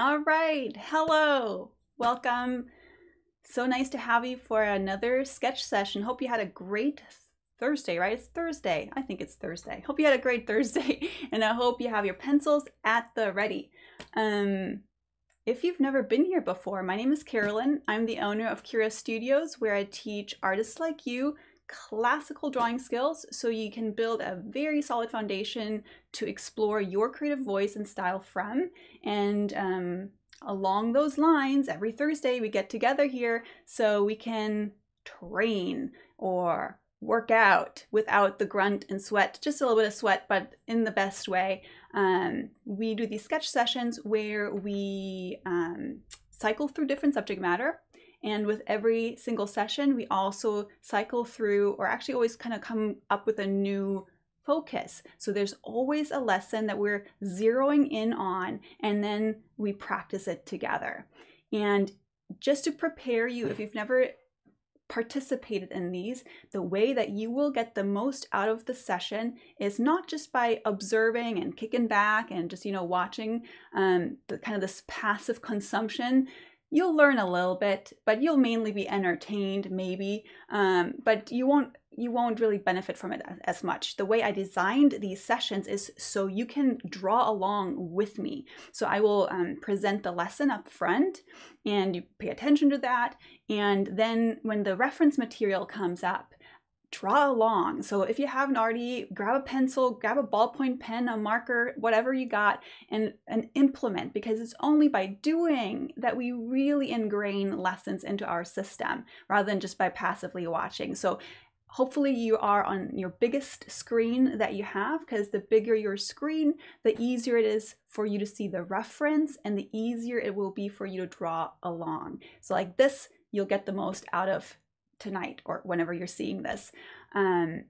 All right, hello, welcome. So nice to have you for another sketch session. Hope you had a great Thursday, right? It's Thursday. I think it's Thursday. Hope you had a great Thursday, and I hope you have your pencils at the ready. If you've never been here before, my name is Carolyn. I'm the owner of Curious Studios, where I teach artists like you classical drawing skills so you can build a very solid foundation to explore your creative voice and style from. And along those lines, every Thursday we get together here so we can train or work out without the grunt and sweat, just a little bit of sweat, but in the best way. We do these sketch sessions where we cycle through different subject matter. And with every single session, we also cycle through, or actually always kind of come up with a new focus. So there's always a lesson that we're zeroing in on, and then we practice it together. And just to prepare you, if you've never participated in these, the way that you will get the most out of the session is not just by observing and kicking back and just, you know, watching the kind of this passive consumption. You'll learn a little bit, but you'll mainly be entertained, maybe, but you won't really benefit from it as much. The way I designed these sessions is so you can draw along with me. So I will present the lesson up front, and you pay attention to that, and then when the reference material comes up, draw along. So if you haven't already, grab a pencil, grab a ballpoint pen, a marker, whatever you got, and implement, because it's only by doing that we really ingrain lessons into our system rather than just by passively watching. So hopefully you are on your biggest screen that you have, because the bigger your screen, the easier it is for you to see the reference and the easier it will be for you to draw along. So like this, you'll get the most out of tonight, or whenever you're seeing this. The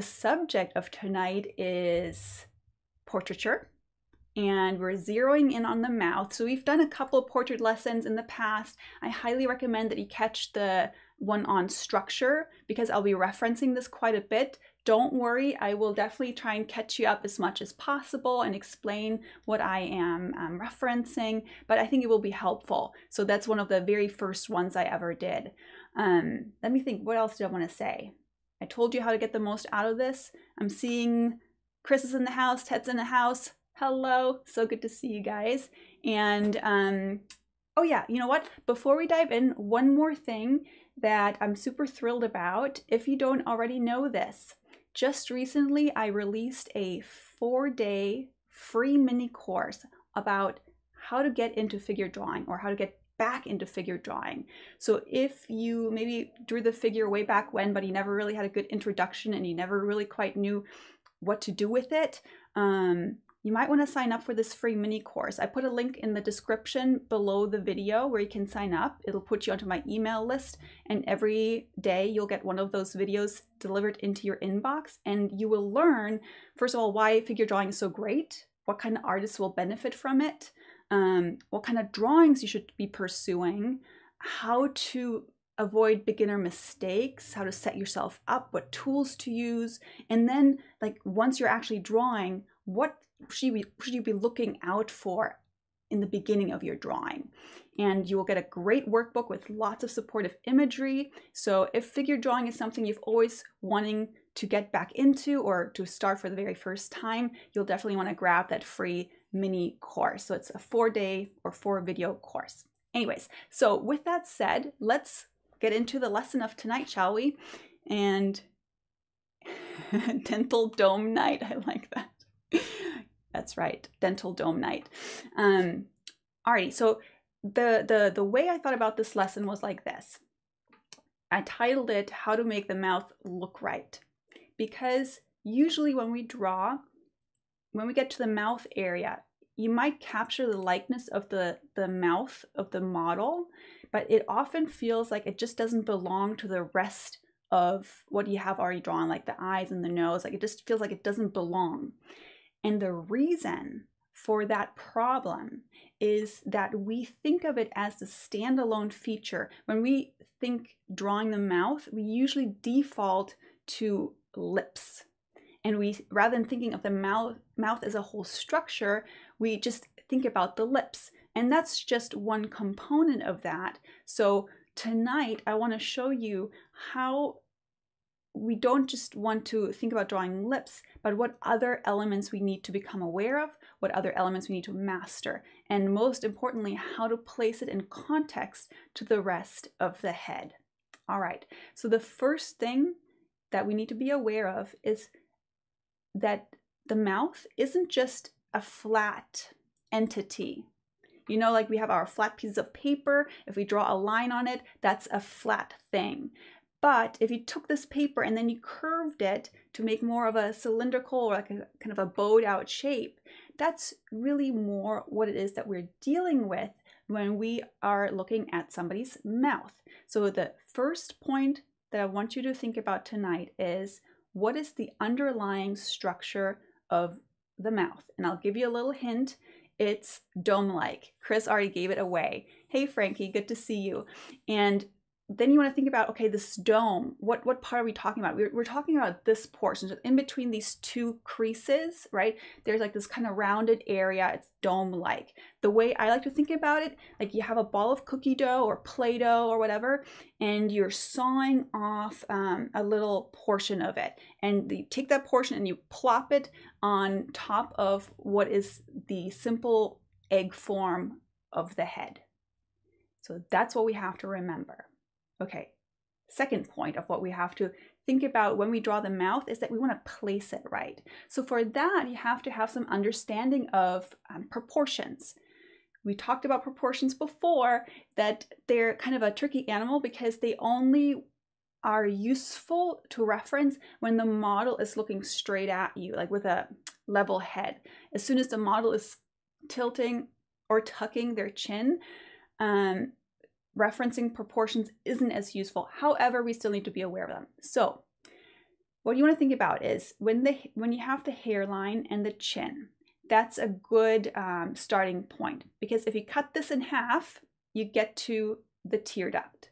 subject of tonight is portraiture, and we're zeroing in on the mouth. So we've done a couple of portrait lessons in the past. I highly recommend that you catch the one on structure, because I'll be referencing this quite a bit. Don't worry, I will definitely try and catch you up as much as possible and explain what I am referencing, but I think it will be helpful. So that's one of the very first ones I ever did. Let me think, what else did I want to say? I told you how to get the most out of this. I'm seeing Chris is in the house, Ted's in the house. Hello, so good to see you guys. And oh yeah, you know what? Before we dive in, one more thing that I'm super thrilled about. If you don't already know this, just recently I released a 4-day free mini course about how to get into figure drawing, or how to get back into figure drawing. So if you maybe drew the figure way back when, but you never really had a good introduction and you never really quite knew what to do with it, you might want to sign up for this free mini course. I put a link in the description below the video where you can sign up. It'll put you onto my email list, and every day you'll get one of those videos delivered into your inbox, and you will learn, first of all, why figure drawing is so great, what kind of artists will benefit from it, what kind of drawings you should be pursuing, how to avoid beginner mistakes, how to set yourself up, what tools to use, and then, like, once you're actually drawing, what should you be looking out for in the beginning of your drawing. And you will get a great workbook with lots of supportive imagery. So if figure drawing is something you've always wanting to get back into, or to start for the very first time, you'll definitely want to grab that free mini course. So it's a 4-day or 4-video course. Anyways, so with that said, let's get into the lesson of tonight, shall we? And dental dome night, I like that. That's right, dental dome night. Alrighty, so the way I thought about this lesson was like this. I titled it How to Make the Mouth Look Right, because usually when we draw, when we get to the mouth area, you might capture the likeness of the mouth of the model, but it often feels like it just doesn't belong to the rest of what you have already drawn, like the eyes and the nose. Like, it just feels like it doesn't belong. And the reason for that problem is that we think of it as the standalone feature. When we think drawing the mouth, we usually default to lips. And we, rather than thinking of the mouth as a whole structure, we just think about the lips. And that's just one component of that. So tonight I want to show you how we don't just want to think about drawing lips, but what other elements we need to become aware of, what other elements we need to master, and most importantly, how to place it in context to the rest of the head. All right, so the first thing that we need to be aware of is that the mouth isn't just a flat entity. You know, like we have our flat pieces of paper, if we draw a line on it, that's a flat thing. But if you took this paper and then you curved it to make more of a cylindrical or like a kind of a bowed out shape, that's really more what it is that we're dealing with when we are looking at somebody's mouth. So the first point that I want you to think about tonight is, what is the underlying structure of the mouth? And I'll give you a little hint. It's dome-like. Chris already gave it away. Hey, Frankie, good to see you. And then you want to think about, okay, this dome, what part are we talking about? We're talking about this portion. So in between these two creases, right, there's like this kind of rounded area. It's dome-like. The way I like to think about it, like you have a ball of cookie dough or Play-Doh or whatever, and you're sawing off a little portion of it. And you take that portion and you plop it on top of what is the simple egg form of the head. So that's what we have to remember. Okay, second point of what we have to think about when we draw the mouth is that we want to place it right. So for that, you have to have some understanding of proportions. We talked about proportions before, that they're kind of a tricky animal because they only are useful to reference when the model is looking straight at you, like with a level head. As soon as the model is tilting or tucking their chin, referencing proportions isn't as useful. However, we still need to be aware of them. So what you want to think about is when you have the hairline and the chin, that's a good starting point, because if you cut this in half, you get to the tear duct.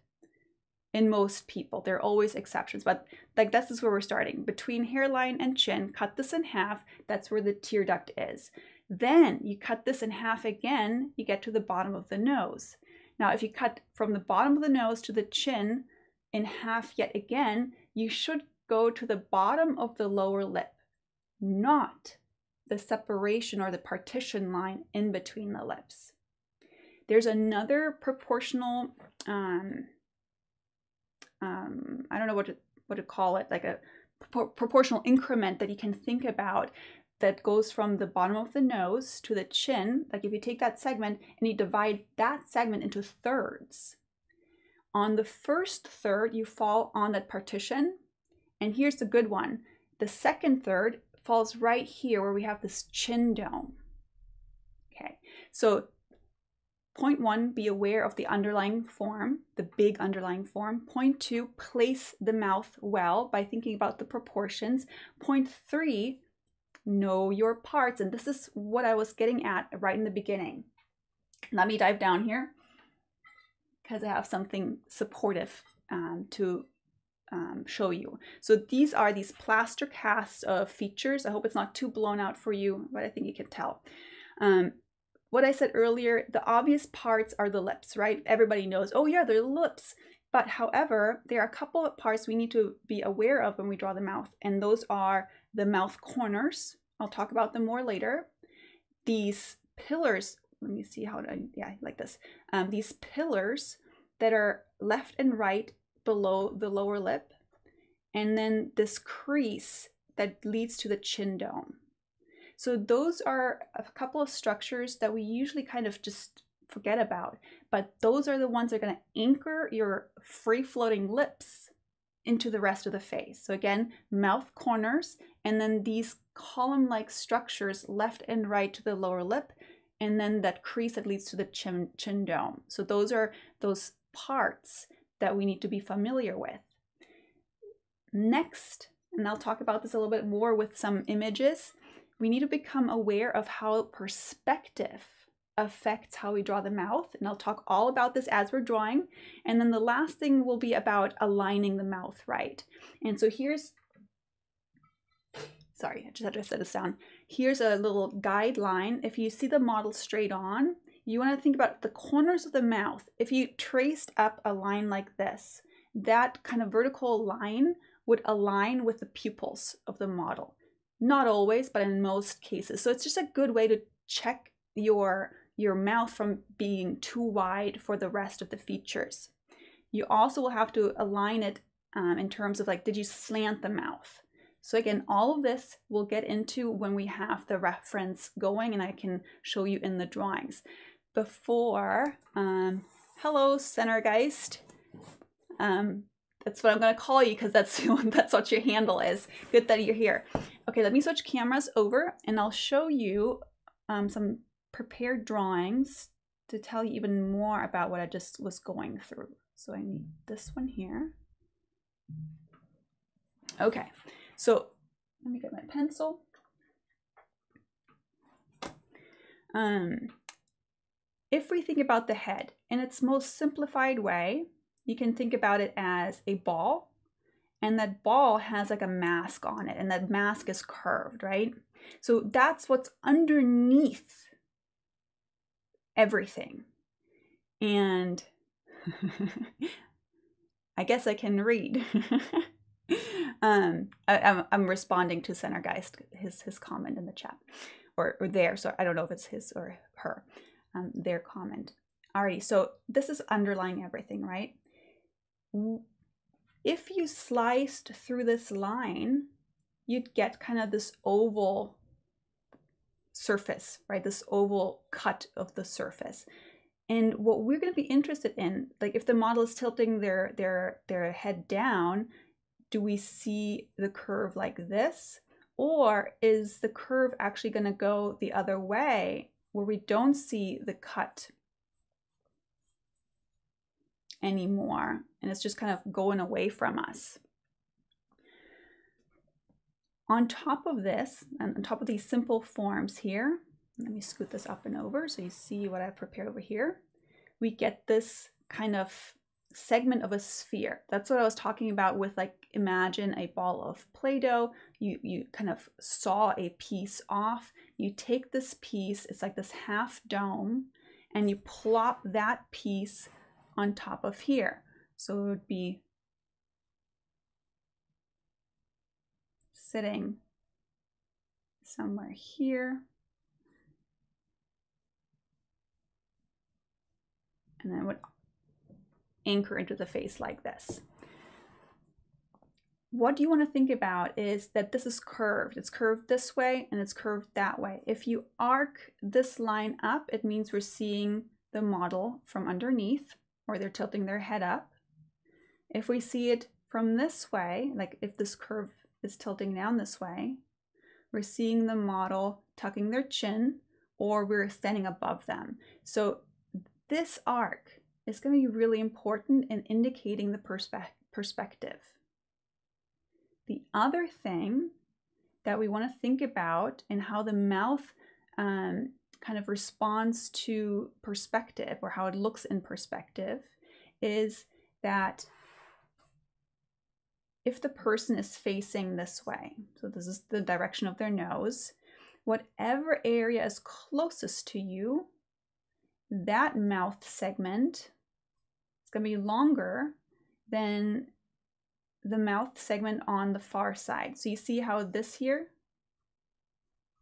In most people, there are always exceptions, but like this is where we're starting. Between hairline and chin, cut this in half, that's where the tear duct is. Then you cut this in half again, you get to the bottom of the nose. Now, if you cut from the bottom of the nose to the chin in half yet again, you should go to the bottom of the lower lip, not the separation or the partition line in between the lips. There's another proportional, I don't know what to call it, like a proportional increment that you can think about that goes from the bottom of the nose to the chin. Like if you take that segment and you divide that segment into thirds, on the first third you fall on that partition, and here's the good one, the second third falls right here where we have this chin dome. Okay, so point one, be aware of the underlying form, the big underlying form. Point two, place the mouth well by thinking about the proportions. Point three, know your parts. And this is what I was getting at right in the beginning. Let me dive down here because I have something supportive to show you. So these are these plaster casts of features. I hope it's not too blown out for you, but I think you can tell. What I said earlier, the obvious parts are the lips, right? Everybody knows, oh yeah, they're lips. But however, there are a couple of parts we need to be aware of when we draw the mouth, and those are the mouth corners. I'll talk about them more later. These pillars, let me see how, yeah, like this. These pillars that are left and right below the lower lip, and then this crease that leads to the chin dome. So those are a couple of structures that we usually kind of just forget about, but those are the ones that are going to anchor your free-floating lips into the rest of the face. So again, mouth corners, and then these column-like structures left and right to the lower lip, and then that crease that leads to the chin dome. So those are those parts that we need to be familiar with. Next, and I'll talk about this a little bit more with some images, we need to become aware of how perspective affects how we draw the mouth, and I'll talk all about this as we're drawing. And then the last thing will be about aligning the mouth right. And so here's, sorry, I just had to set this down. Here's a little guideline. If you see the model straight on, you want to think about the corners of the mouth. If you traced up a line like this, that kind of vertical line would align with the pupils of the model. Not always, but in most cases. So it's just a good way to check your mouth from being too wide for the rest of the features. You also will have to align it in terms of like, did you slant the mouth? So again, all of this we'll get into when we have the reference going and I can show you in the drawings. Before, hello, Centergeist. That's what I'm gonna call you because that's what your handle is. Good that you're here. Okay, let me switch cameras over and I'll show you some prepared drawings to tell you even more about what I just was going through. So I need this one here. Okay. So let me get my pencil. If we think about the head in its most simplified way, you can think about it as a ball, and that ball has like a mask on it, and that mask is curved, right? So that's what's underneath everything. And I guess I can read. I'm responding to Centergeist, his comment in the chat, or there, so I don't know if it's his or her, their comment. Alrighty, so this is underlying everything, right? If you sliced through this line, you'd get kind of this oval surface, right? This oval cut of the surface. And what we're going to be interested in, like if the model is tilting their head down, do we see the curve like this, or is the curve actually going to go the other way where we don't see the cut anymore and it's just kind of going away from us? On top of this, and on top of these simple forms here, let me scoot this up and over so you see what I've prepared over here, we get this kind of segment of a sphere. That's what I was talking about with like, imagine a ball of Play-Doh. You kind of saw a piece off. You take this piece, it's like this half dome, and you plop that piece on top of here. So it would be sitting somewhere here. And then it would anchor into the face like this. What you want to think about is that this is curved. It's curved this way and it's curved that way. If you arc this line up, it means we're seeing the model from underneath, or they're tilting their head up. If we see it from this way, like if this curve is tilting down this way, we're seeing the model tucking their chin, or we're standing above them. So this arc is going to be really important in indicating the perspective. The other thing that we want to think about and how the mouth kind of responds to perspective, or how it looks in perspective, is that if the person is facing this way, so this is the direction of their nose, whatever area is closest to you, that mouth segment is going to be longer than the mouth segment on the far side. So you see how this here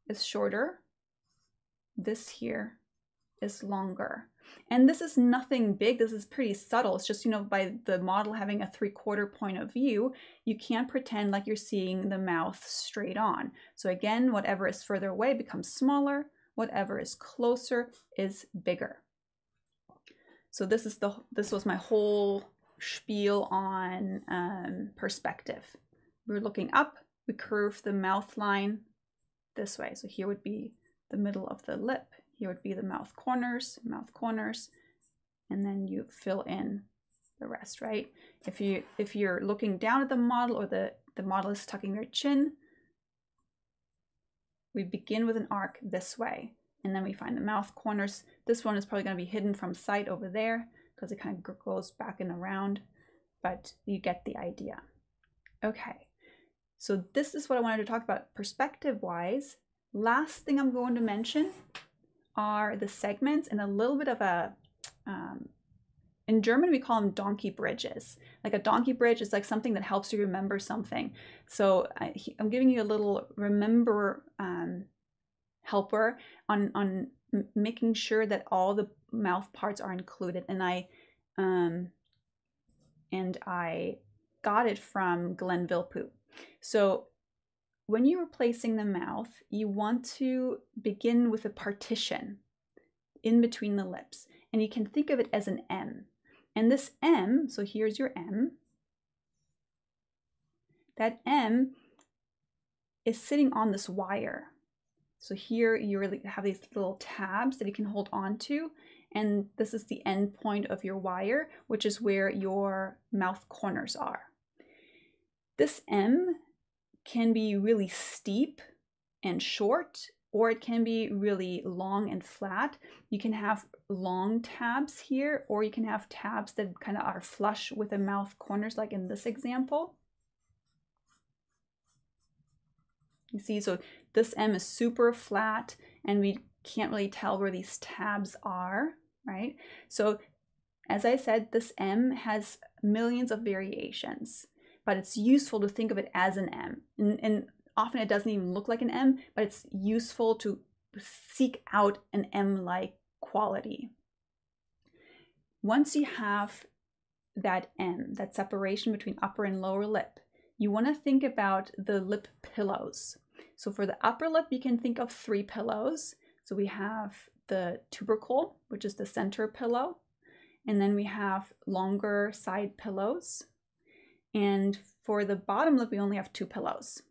is shorter, this here is longer. And this is nothing big, this is pretty subtle. It's just, you know, by the model having a 3/4 point of view, you can't pretend like you're seeing the mouth straight on. So again, whatever is further away becomes smaller, whatever is closer is bigger. So this was my whole spiel on perspective. We're looking up, we curve the mouth line this way. So here would be the middle of the lip, here would be the mouth corners, and then you fill in the rest, right? If you're looking down at the model, or the model is tucking their chin, we begin with an arc this way, and then we find the mouth corners. This one is probably going to be hidden from sight over there because it kind of goes back and around, but you get the idea. Okay, so this is what I wanted to talk about perspective-wise. Last thing I'm going to mention are the segments and a little bit of a, in German we call them donkey bridges. Like a donkey bridge is like something that helps you remember something. So I'm giving you a little remember helper on making sure that all the mouth parts are included. And I got it from Glenville Poo. So when you're replacing the mouth, you want to begin with a partition in between the lips. And you can think of it as an M. And this M, so here's your M, that M is sitting on this wire. So here you really have these little tabs that you can hold on to. And this is the end point of your wire, which is where your mouth corners are. This M can be really steep and short, or it can be really long and flat. You can have long tabs here, or you can have tabs that kind of are flush with the mouth corners, like in this example. You see, so this M is super flat and we can't really tell where these tabs are, right? So as I said, this M has millions of variations, but it's useful to think of it as an M. And often it doesn't even look like an M, but it's useful to seek out an M-like quality. Once you have that M, that separation between upper and lower lip, you want to think about the lip pillows. So for the upper lip, you can think of 3 pillows. So we have the tubercle, which is the center pillow, and then we have longer side pillows. And for the bottom lip, we only have 2 pillows.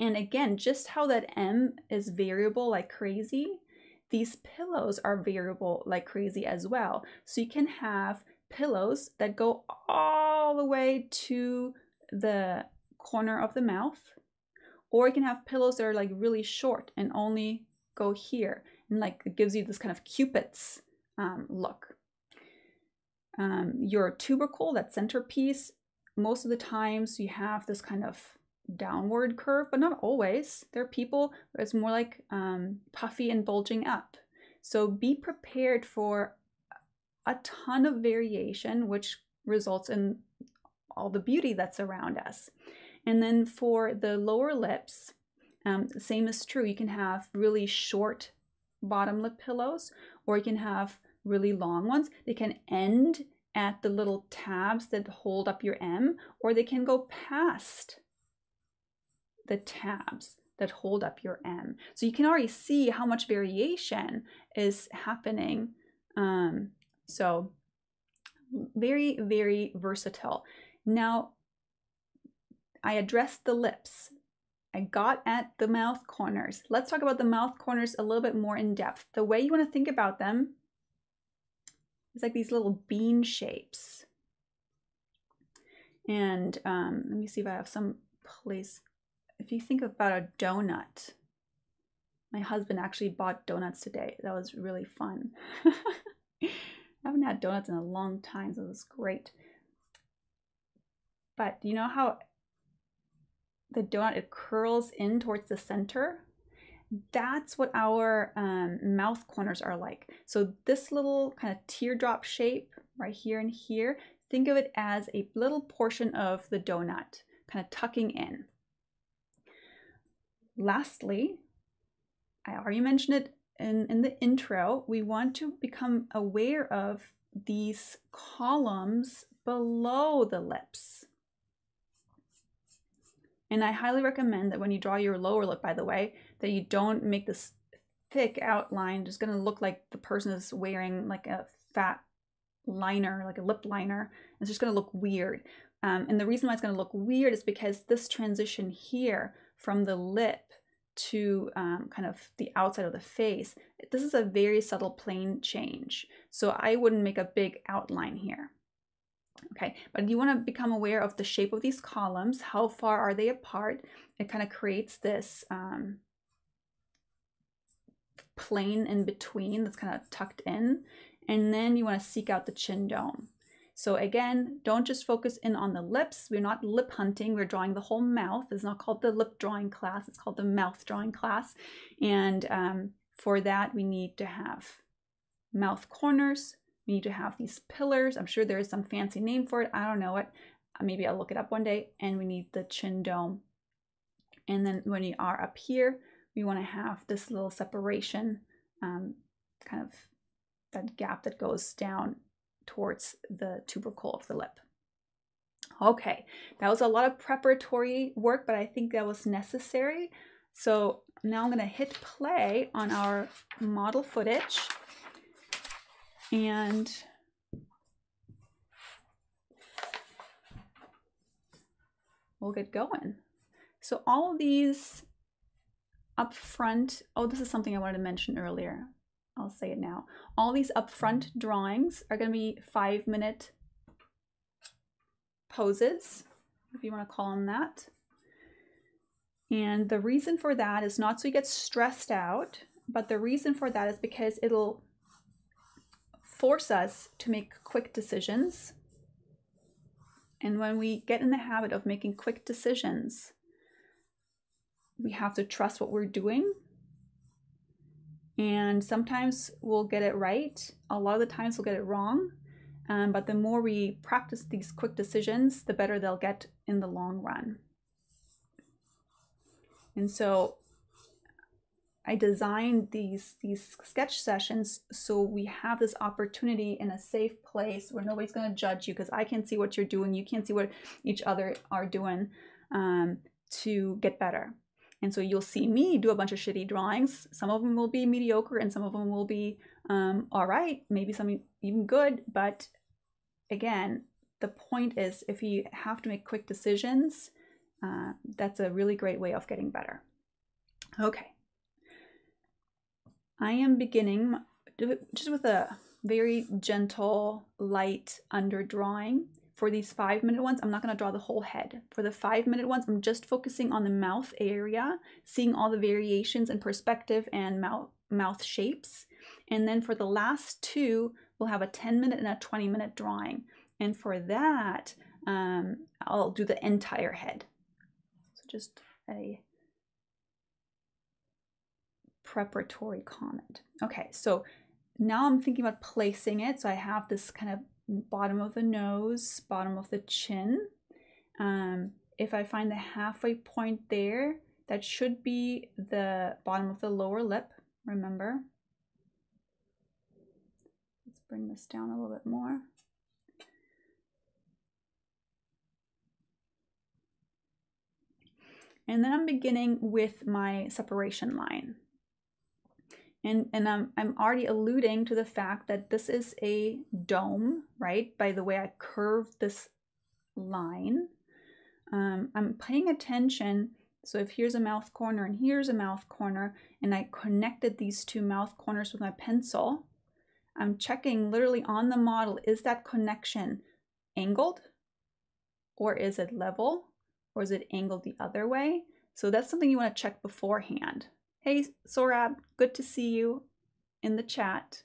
And again, just how that M is variable like crazy, these pillows are variable like crazy as well. So you can have pillows that go all the way to the corner of the mouth, or you can have pillows that are like really short and only go here. And like it gives you this kind of Cupid's look. Your tubercle, that centerpiece, most of the times you have this kind of downward curve, but not always. There are people where it's more like puffy and bulging up. So be prepared for a ton of variation, which results in all the beauty that's around us. And then for the lower lips, the same is true. You can have really short bottom lip pillows, or you can have really long ones. They can end at the little tabs that hold up your M, or they can go past the tabs that hold up your M. So you can already see how much variation is happening. So very, very versatile. Now, I addressed the lips. I got at the mouth corners. Let's talk about the mouth corners a little bit more in depth. The way you want to think about them, it's like these little bean shapes. And let me see if I have some place. If you think about a donut, my husband actually bought donuts today. That was really fun. I haven't had donuts in a long time, so it was great. But you know how the donut, it curls in towards the center? That's what our mouth corners are like. So this little kind of teardrop shape right here and here, think of it as a little portion of the donut, kind of tucking in. Lastly, I already mentioned it in the intro, we want to become aware of these columns below the lips. And I highly recommend that when you draw your lower lip, by the way, that you don't make this thick outline. It's going to look like the person is wearing like a fat liner, like a lip liner. It's just going to look weird. And the reason why it's going to look weird is because this transition here from the lip to kind of the outside of the face, this is a very subtle plane change. So I wouldn't make a big outline here. Okay, but you want to become aware of the shape of these columns. How far are they apart? It kind of creates this plane in between that's kind of tucked in. And then you want to seek out the chin dome. So again, don't just focus in on the lips. We're not lip hunting. We're drawing the whole mouth. It's not called the lip drawing class. It's called the mouth drawing class. And For that, we need to have mouth corners. We need to have these pillars. I'm sure there is some fancy name for it. I don't know it. Maybe I'll look it up one day. And we need the chin dome. And then when you are up here, we want to have this little separation, kind of that gap that goes down towards the tubercle of the lip. Okay, that was a lot of preparatory work, but I think that was necessary. So now I'm going to hit play on our model footage. And we'll get going. So all of these up front, oh, this is something I wanted to mention earlier. I'll say it now. All these up front drawings are going to be 5-minute poses, if you want to call them that. And the reason for that is not so you get stressed out, but the reason for that is because it'll force us to make quick decisions. And when we get in the habit of making quick decisions, we have to trust what we're doing. And sometimes we'll get it right. A lot of the times we'll get it wrong. But the more we practice these quick decisions, the better they'll get in the long run. And so I designed these sketch sessions so we have this opportunity in a safe place where nobody's going to judge you, because I can't see what you're doing. You can't see what each other are doing, to get better. And so you'll see me do a bunch of shitty drawings. Some of them will be mediocre and some of them will be all right, maybe some even good. But again, the point is if you have to make quick decisions, that's a really great way of getting better. Okay. I am beginning just with a very gentle, light underdrawing. For these 5-minute ones, I'm not going to draw the whole head. For the 5-minute ones, I'm just focusing on the mouth area, seeing all the variations in perspective and mouth shapes. And then for the last two, we'll have a 10-minute and a 20-minute drawing. And for that, I'll do the entire head. So just a preparatory comment. Okay, so now I'm thinking about placing it. So I have this kind of bottom of the nose, bottom of the chin. If I find the halfway point there, that should be the bottom of the lower lip, remember. Let's bring this down a little bit more. And then I'm beginning with my separation line. And I'm already alluding to the fact that this is a dome, right? By the way I curved this line. I'm paying attention. So if here's a mouth corner and here's a mouth corner, and I connected these two mouth corners with my pencil, I'm checking literally on the model, is that connection angled? Or is it level? Or is it angled the other way? So that's something you want to check beforehand. Hey, Sorab, good to see you in the chat.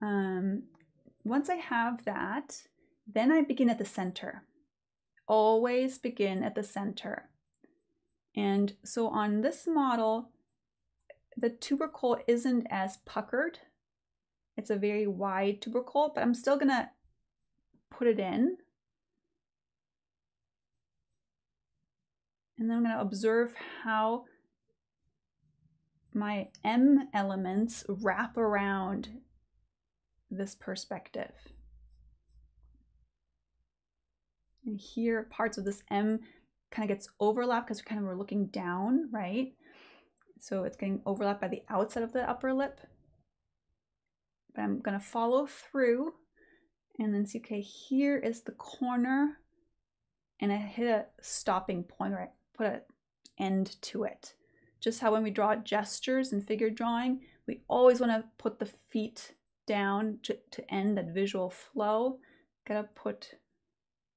Once I have that, then I begin at the center. Always begin at the center. And so on this model, the tubercle isn't as puckered. It's a very wide tubercle, but I'm still gonna put it in. And then I'm gonna observe how my M elements wrap around this perspective. And here parts of this M kind of gets overlapped because we're looking down, right? So it's getting overlapped by the outside of the upper lip. But I'm gonna follow through and then see, okay, here is the corner and I hit a stopping point where I put an end to it. Just how when we draw gestures and figure drawing, we always want to put the feet down to end that visual flow. Gotta put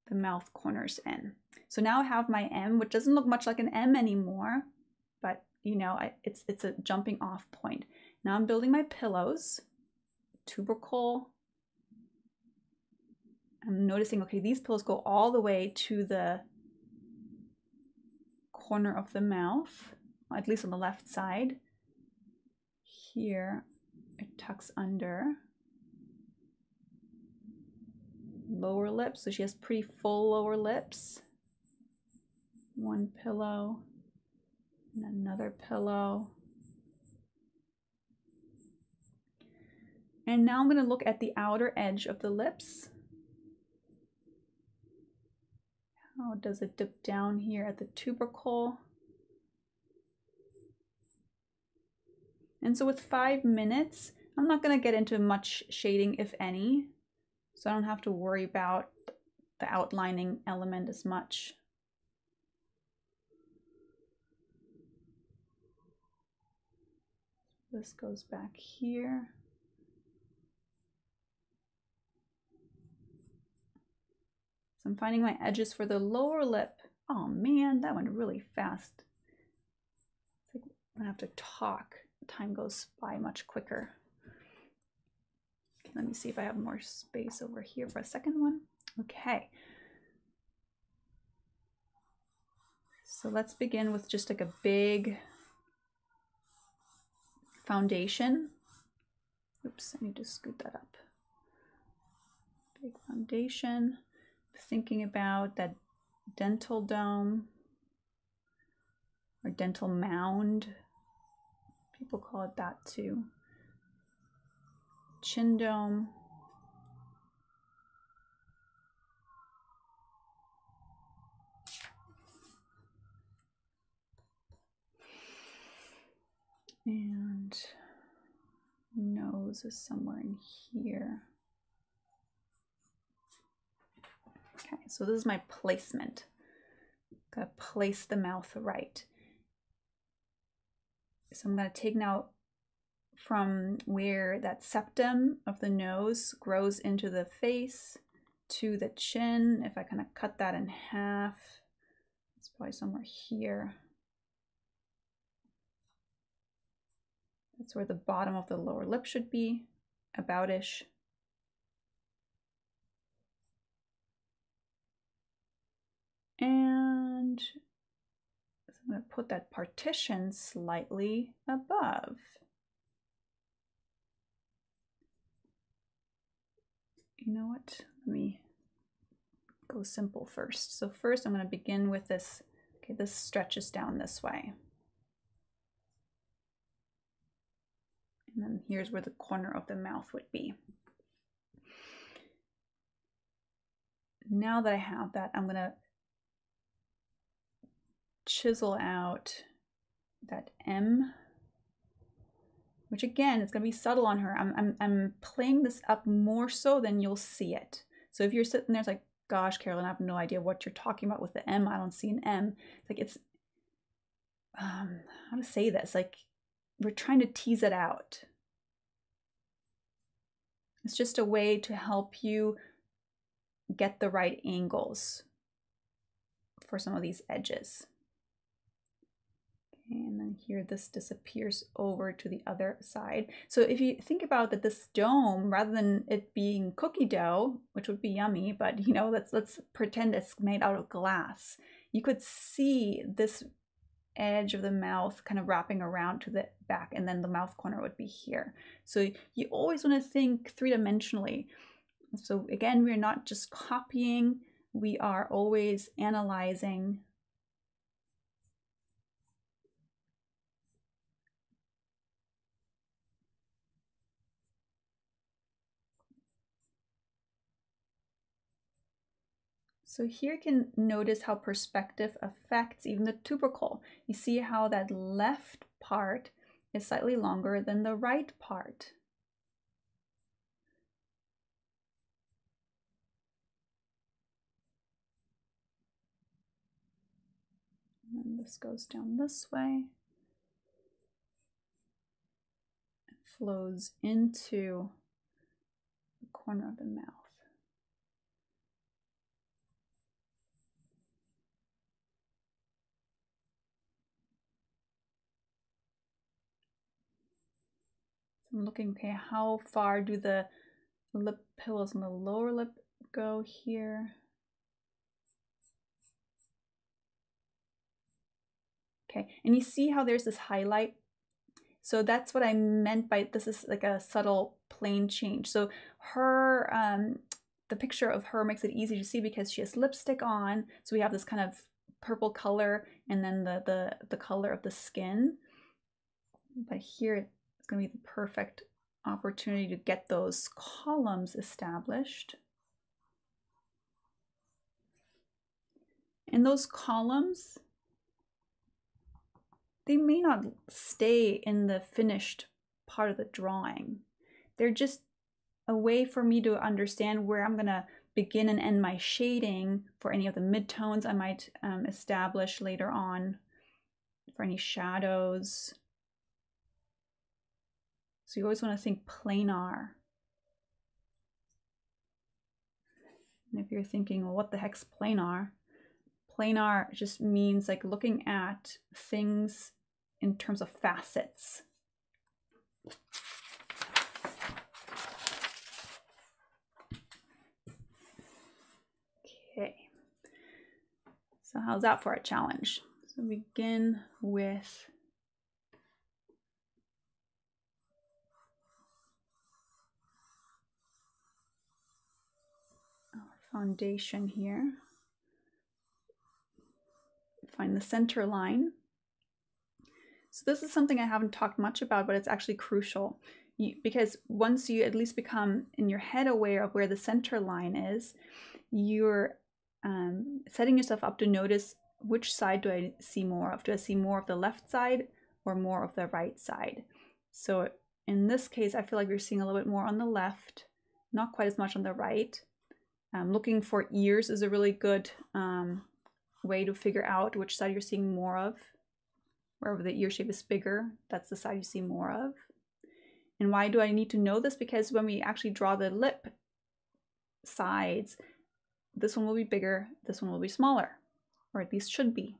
the mouth corners in. So now I have my M, which doesn't look much like an M anymore, but you know, it's a jumping off point. Now I'm building my pillows, tubercle. I'm noticing, okay, these pillows go all the way to the corner of the mouth. At least on the left side. here, it tucks under lower lip, so she has pretty full lower lips. One pillow and another pillow. And now I'm going to look at the outer edge of the lips. How does it dip down here at the tubercle? And so with 5 minutes, I'm not going to get into much shading, if any, so I don't have to worry about the outlining element as much. This goes back here. So I'm finding my edges for the lower lip. Oh man, that went really fast. It's like I'm gonna have to talk. Time goes by much quicker. Let me see if I have more space over here for a second one. Okay. So let's begin with just like a big foundation. Oops, I need to scoot that up. Big foundation. Thinking about that dental dome or dental mound. People call it that too. Chin dome. And nose is somewhere in here. Okay, so this is my placement. Gotta place the mouth right. So I'm gonna take now from where that septum of the nose grows into the face to the chin. If I kind of cut that in half, it's probably somewhere here. That's where the bottom of the lower lip should be, about-ish. And so I'm going to put that partition slightly above. You know what? Let me go simple first. So first I'm going to begin with this. Okay, this stretches down this way. And then here's where the corner of the mouth would be. Now that I have that, I'm going to chisel out that M, which again, it's going to be subtle on her. I'm playing this up more so than you'll see it. So if you're sitting there, it's like, gosh, Carolyn, I have no idea what you're talking about with the M. I don't see an M. It's like, it's, how to say this? Like, we're trying to tease it out. It's just a way to help you get the right angles for some of these edges. And then here this disappears over to the other side. So if you think about that, this dome, rather than it being cookie dough, which would be yummy, but you know, let's pretend it's made out of glass. You could see this edge of the mouth kind of wrapping around to the back, and then the mouth corner would be here. So you always want to think three-dimensionally. So again, we're not just copying, we are always analyzing. So here you can notice how perspective affects even the tubercle. You see how that left part is slightly longer than the right part. And then this goes down this way. It flows into the corner of the mouth. I'm looking, okay, how far do the lip pillows on the lower lip go here? Okay, and you see how there's this highlight? So that's what I meant by this is like a subtle plane change. So her, the picture of her makes it easy to see because she has lipstick on. So we have this kind of purple color and then the color of the skin. But here it's going to be the perfect opportunity to get those columns established. And those columns, they may not stay in the finished part of the drawing. They're just a way for me to understand where I'm going to begin and end my shading for any of the midtones I might establish later on, for any shadows. So you always want to think planar. And if you're thinking, well, what the heck's planar? Planar just means like looking at things in terms of facets. Okay, so how's that for a challenge? So begin with our foundation here. Find the center line. So this is something I haven't talked much about, but it's actually crucial, because once you at least become in your head aware of where the center line is, you're setting yourself up to notice, which side do I see more of? Do I see more of the left side or more of the right side? So in this case, I feel like we're seeing a little bit more on the left, not quite as much on the right. Looking for ears is a really good way to figure out which side you're seeing more of. Wherever the ear shape is bigger, that's the side you see more of. And why do I need to know this? Because when we actually draw the lip sides, this one will be bigger, this one will be smaller, or at least should be.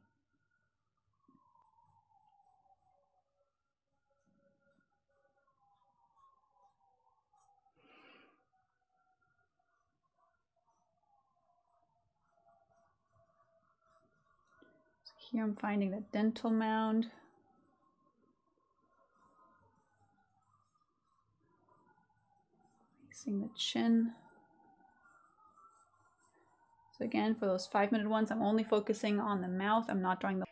Here I'm finding the dental mound. Placing the chin. So again, for those 5-minute ones, I'm only focusing on the mouth. I'm not drawing the...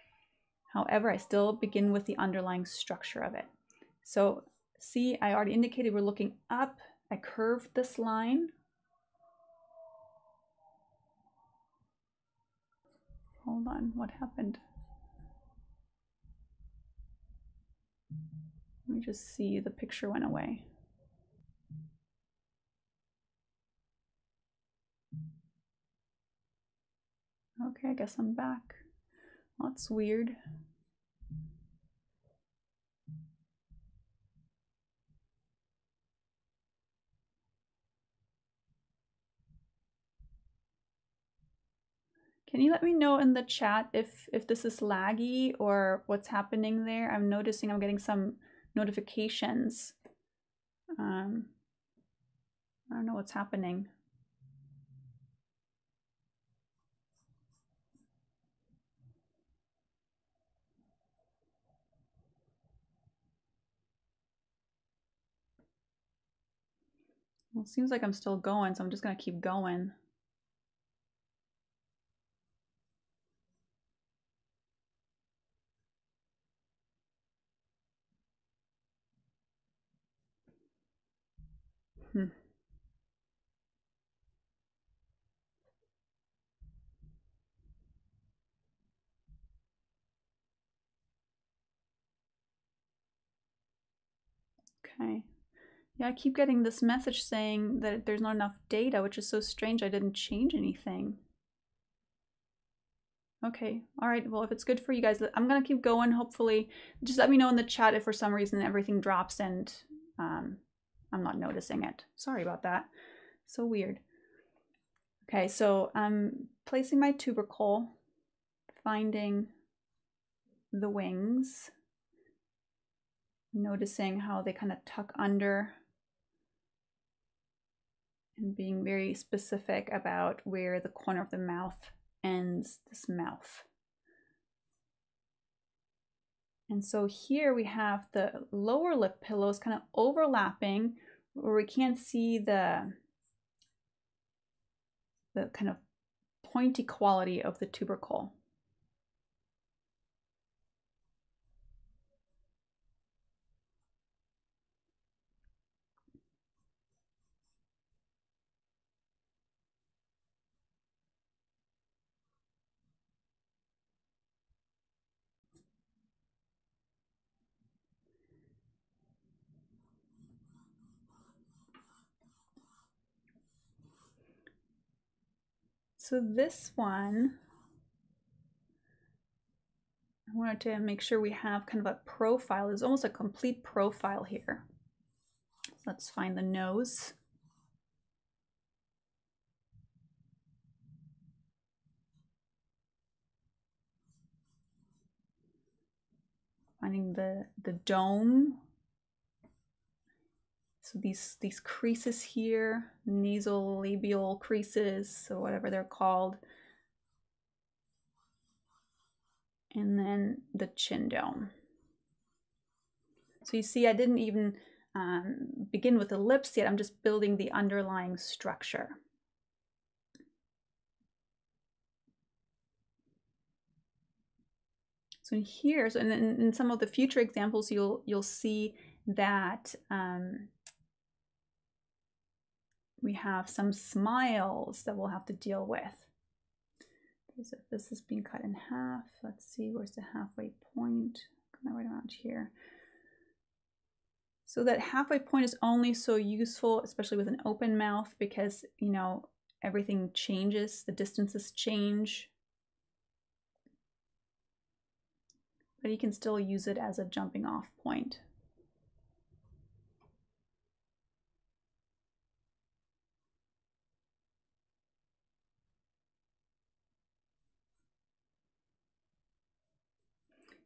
However, I still begin with the underlying structure of it. So see, I already indicated we're looking up. I curved this line. Hold on, what happened? Let me just see, the picture went away. Okay, I guess I'm back. That's weird. Can you let me know in the chat if this is laggy or what's happening there? I'm noticing I'm getting some notifications. I don't know what's happening. Well, it seems like I'm still going, so I'm just gonna keep going. Okay. Yeah, I keep getting this message saying that there's not enough data, which is so strange. I didn't change anything. Okay. All right. Well, if it's good for you guys, I'm going to keep going. Hopefully, just let me know in the chat if for some reason everything drops and I'm not noticing it. Sorry about that. So weird. Okay. So I'm placing my tubercle, finding the wings. Noticing how they kind of tuck under and being very specific about where the corner of the mouth ends this mouth. And so here we have the lower lip pillows kind of overlapping, where we can't see the kind of pointy quality of the tubercle. So this one, I wanted to make sure we have kind of a profile. There's almost a complete profile here. Let's find the nose. Finding the dome. So these creases here, nasolabial creases, so whatever they're called. And then the chin dome. So you see, I didn't even begin with the lips yet. I'm just building the underlying structure. So in here, so in some of the future examples, you'll see that we have some smiles that we'll have to deal with. Okay, so this is being cut in half. Let's see, where's the halfway point? Kind of right around here. So that halfway point is only so useful, especially with an open mouth, because, you know, everything changes, the distances change. But you can still use it as a jumping off point.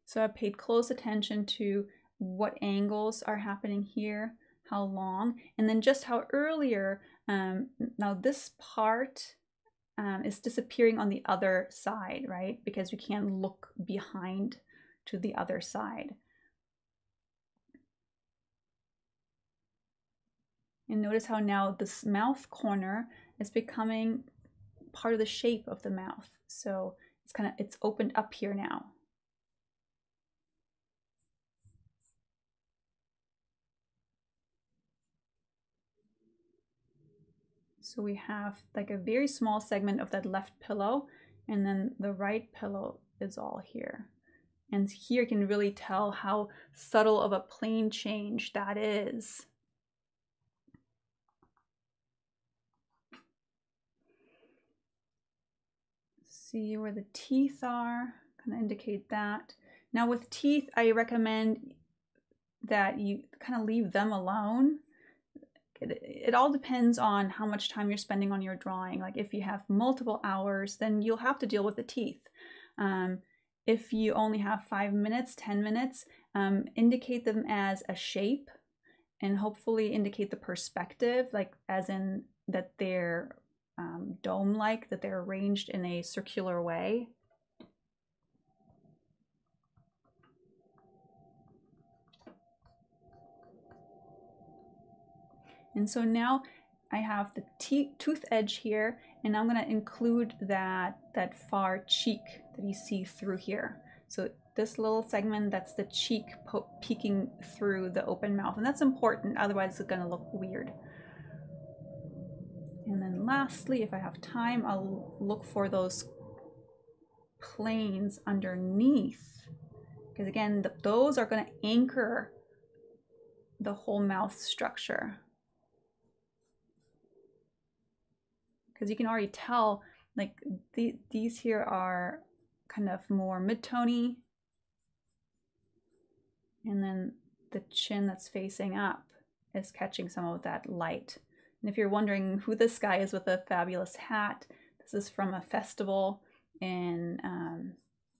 So I paid close attention to what angles are happening here, how long, and then just how earlier, now this part is disappearing on the other side, right? Because we can't look behind to the other side. And notice how now this mouth corner is becoming part of the shape of the mouth. So it's kind of, it's opened up here now. So we have like a very small segment of that left pillow, and then the right pillow is all here. And here you can really tell how subtle of a plane change that is. See where the teeth are, kind of indicate that. Now with teeth, I recommend that you kind of leave them alone. It all depends on how much time you're spending on your drawing. Like if you have multiple hours, then you'll have to deal with the teeth. If you only have 5 minutes, 10 minutes, indicate them as a shape and hopefully indicate the perspective, like as in that they're dome-like, that they're arranged in a circular way. And so now I have the tooth edge here, and I'm going to include that far cheek that you see through here. So this little segment, that's the cheek peeking through the open mouth, and that's important, otherwise it's going to look weird. And then lastly, if I have time, I'll look for those planes underneath, because again, those are going to anchor the whole mouth structure. Because you can already tell, like these here are kind of more mid-tony, and then the chin that's facing up is catching some of that light. And if you're wondering who this guy is with a fabulous hat, this is from a festival in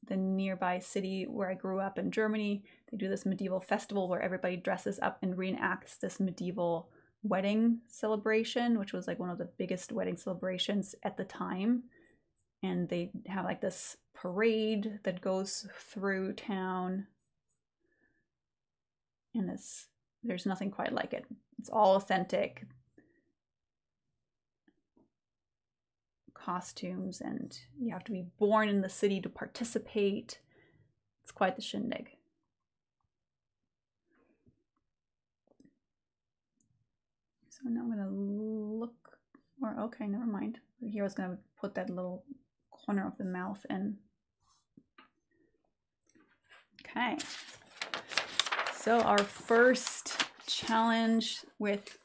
the nearby city where I grew up in Germany. They do this medieval festival where everybody dresses up and reenacts this medieval wedding celebration, which was like one of the biggest wedding celebrations at the time. And they have like this parade that goes through town. And it's, there's nothing quite like it. It's all authentic costumes, and you have to be born in the city to participate. It's quite the shindig. So now I'm gonna look, or okay, never mind. Here I was gonna put that little corner of the mouth in. Okay, so our first challenge with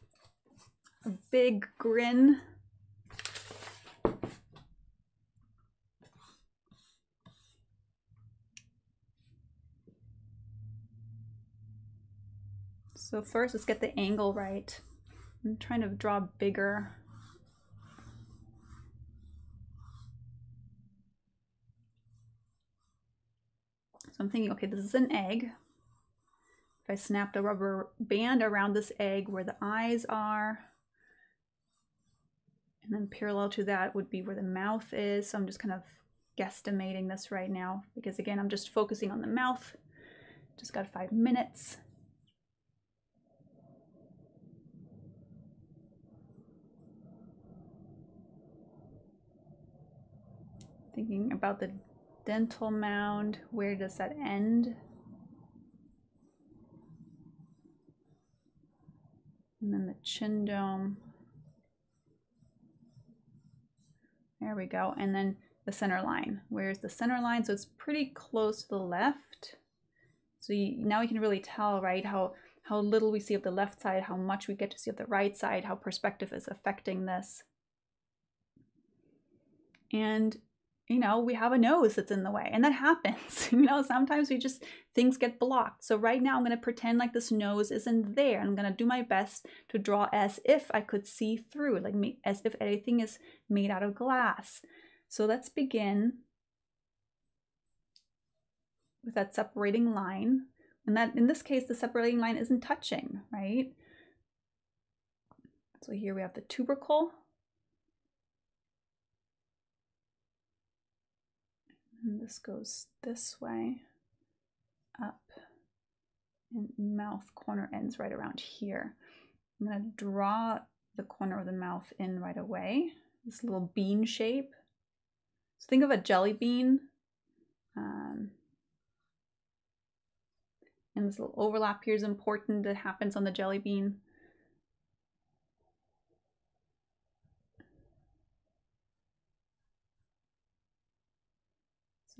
a big grin. So first, let's get the angle right. I'm trying to draw bigger. So I'm thinking, okay, this is an egg. If I snapped a rubber band around this egg where the eyes are, and then parallel to that would be where the mouth is. So I'm just kind of guesstimating this right now, because again, I'm just focusing on the mouth. Just got 5 minutes. Thinking about the dental mound, where does that end? And then the chin dome. There we go. And then the center line. Where's the center line? So it's pretty close to the left. So now you can really tell, right, how little we see of the left side, how much we get to see of the right side, how perspective is affecting this. And you know, we have a nose that's in the way, and that happens. You know, sometimes we just, things get blocked. So right now I'm going to pretend like this nose isn't there. I'm going to do my best to draw as if I could see through, like as if everything is made out of glass. So let's begin with that separating line. And that, in this case, the separating line isn't touching, right? So here we have the tubercle. And this goes this way, up, and mouth corner ends right around here. I'm going to draw the corner of the mouth in right away, this little bean shape. So think of a jelly bean, and this little overlap here is important that happens on the jelly bean.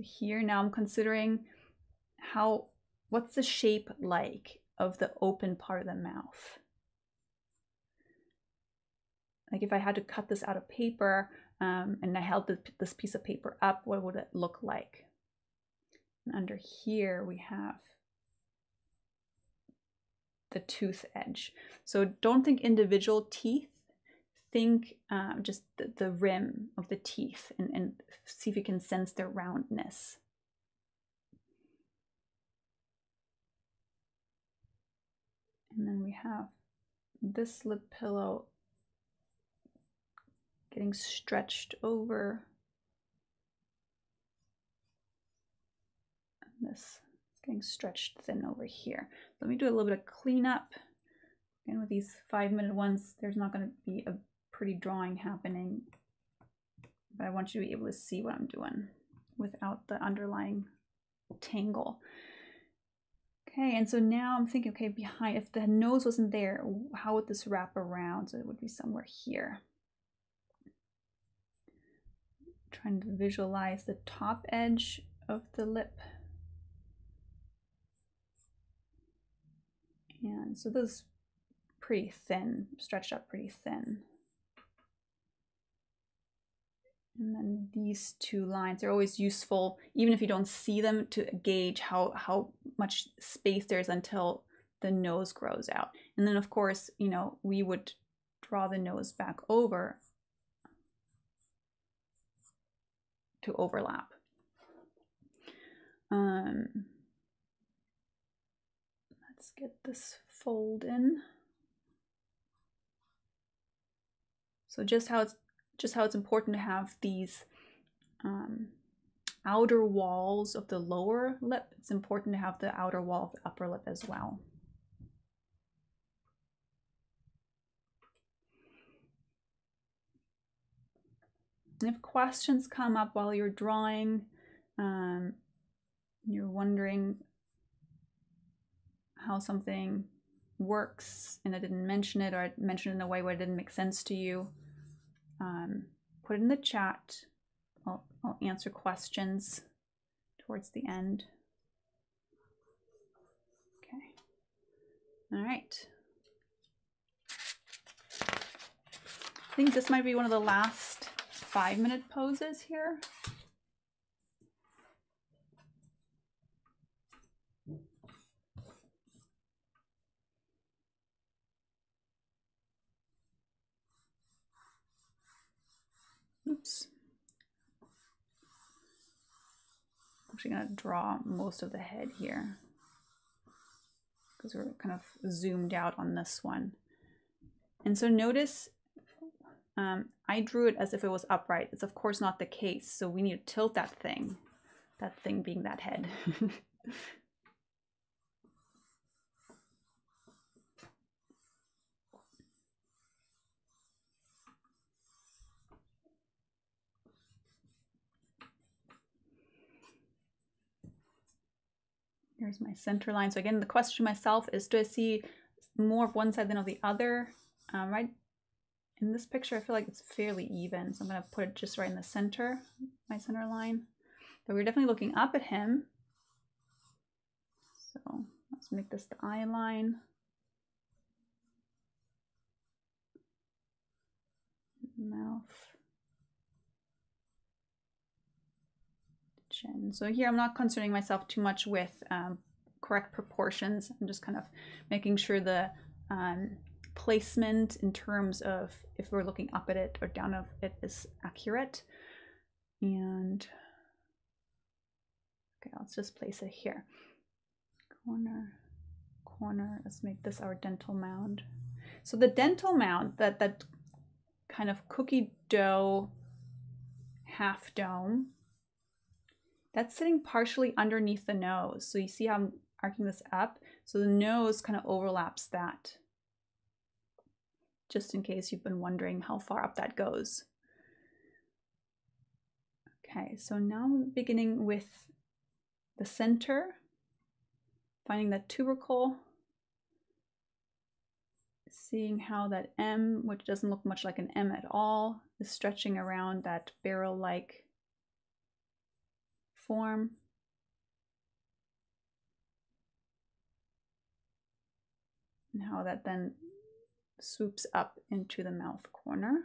Here now I'm considering what's the shape like of the open part of the mouth. Like if I had to cut this out of paper and I held this piece of paper up, what would it look like? And under here we have the tooth edge. So don't think individual teeth. Think just the rim of the teeth, and see if you can sense their roundness. And then we have this lip pillow getting stretched over. And this is getting stretched thin over here. Let me do a little bit of cleanup. And with these 5-minute ones, there's not going to be a pretty drawing happening, but I want you to be able to see what I'm doing without the underlying tangle. Okay, and so now I'm thinking, okay, behind, if the nose wasn't there, how would this wrap around? So it would be somewhere here. I'm trying to visualize the top edge of the lip. And so this is pretty thin, stretched out pretty thin. And then these two lines are always useful, even if you don't see them, to gauge how much space there's until the nose grows out. And then, of course, you know, we would draw the nose back over to overlap. Let's get this fold in. So just how it's important to have these outer walls of the lower lip. It's important to have the outer wall of the upper lip as well. And if questions come up while you're drawing, you're wondering how something works and I didn't mention it, or I mentioned it in a way where it didn't make sense to you, put it in the chat. I'll answer questions towards the end. Okay. All right. I think this might be one of the last 5-minute poses here. Oops. I'm actually going to draw most of the head here because we're kind of zoomed out on this one. And so notice I drew it as if it was upright. It's of course not the case. So we need to tilt that thing being that head. Here's my center line. So again, the question myself is, do I see more of one side than of the other? Right in this picture, I feel like it's fairly even. So I'm going to put it just right in the center, my center line. But we're definitely looking up at him. So let's make this the eye line. Mouth. So here I'm not concerning myself too much with correct proportions. I'm just kind of making sure the placement in terms of if we're looking up at it or down at it is accurate. And okay, let's just place it here. Corner, corner. Let's make this our dental mound. So the dental mound, that kind of cookie dough half dome, that's sitting partially underneath the nose. So you see how I'm arcing this up? So the nose kind of overlaps that, just in case you've been wondering how far up that goes. Okay, so now I'm beginning with the center, finding that tubercle, seeing how that M, which doesn't look much like an M at all, is stretching around that barrel-like form. And how that then swoops up into the mouth corner.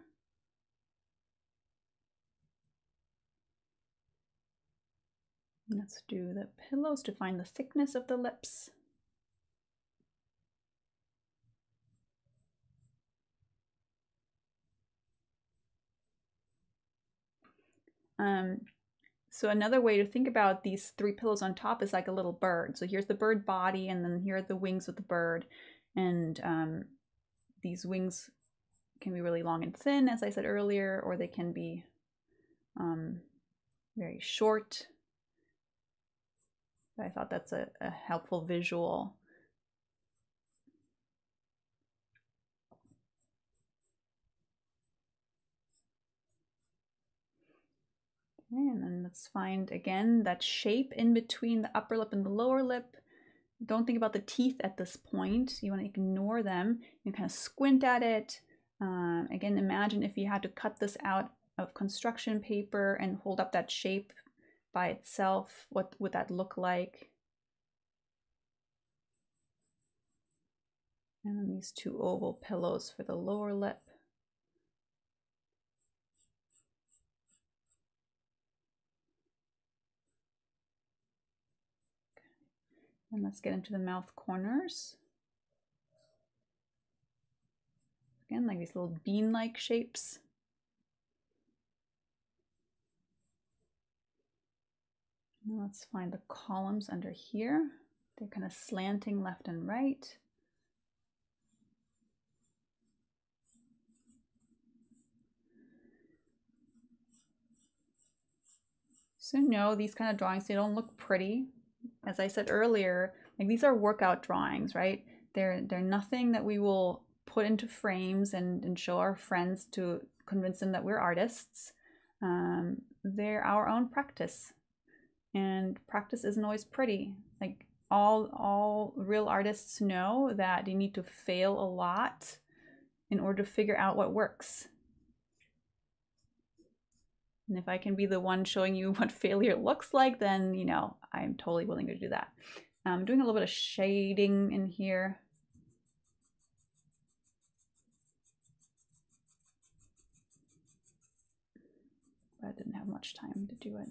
Let's do the pillows to find the thickness of the lips. So another way to think about these three pillows on top is like a little bird. So here's the bird body, and then here are the wings of the bird. And these wings can be really long and thin, as I said earlier, or they can be very short. But I thought that's a helpful visual. And then let's find again that shape in between the upper lip and the lower lip. Don't think about the teeth at this point. You want to ignore them and kind of squint at it. Again, imagine if you had to cut this out of construction paper and hold up that shape by itself. What would that look like? And then these two oval pillows for the lower lip. And let's get into the mouth corners. Again, like these little bean-like shapes. And let's find the columns under here. They're kind of slanting left and right. So no, these kind of drawings, they don't look pretty. As I said earlier, like these are workout drawings, right? They're nothing that we will put into frames and show our friends to convince them that we're artists. They're our own practice, and practice isn't always pretty. Like all real artists know that you need to fail a lot in order to figure out what works. And if I can be the one showing you what failure looks like, then, you know, I'm totally willing to do that. I'm doing a little bit of shading in here. But I didn't have much time to do it.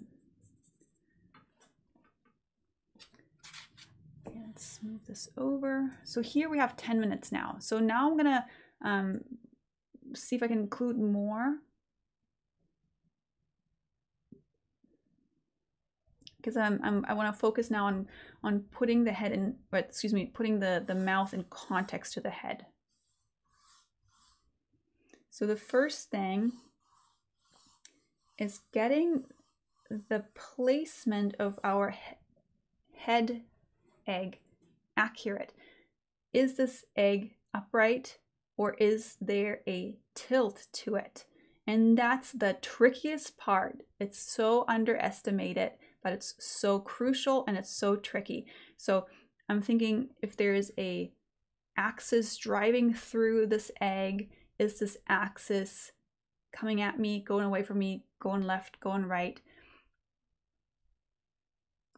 Okay, let's move this over. So here we have 10 minutes now. So now I'm gonna see if I can include more. Because I want to focus now on putting the head in, or excuse me, putting the mouth in context to the head. So the first thing is getting the placement of our head egg accurate. Is this egg upright, or is there a tilt to it? And that's the trickiest part. It's so underestimated. But it's so crucial and it's so tricky. So I'm thinking, if there is an axis driving through this egg, is this axis coming at me, going away from me, going left, going right?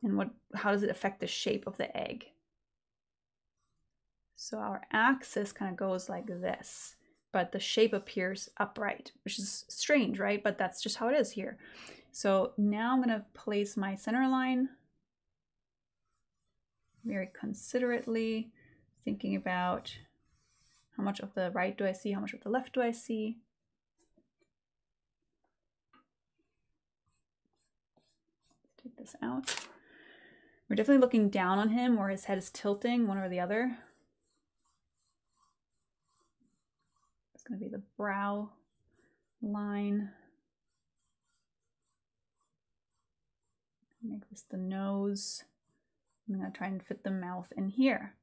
And how does it affect the shape of the egg? So our axis kind of goes like this, but the shape appears upright, which is strange, right? But that's just how it is here. So now I'm going to place my center line very considerately, thinking about how much of the right do I see, how much of the left do I see. Take this out. We're definitely looking down on him, or his head is tilting, one or the other. It's going to be the brow line. Make this the nose. I'm going to try and fit the mouth in here.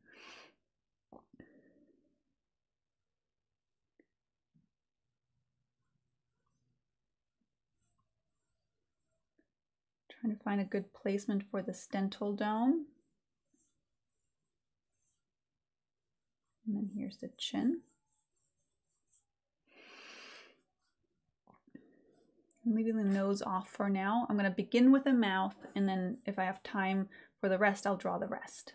Trying to find a good placement for this dental dome. And then here's the chin. I'm leaving the nose off for now. I'm going to begin with the mouth, and then if I have time for the rest, I'll draw the rest.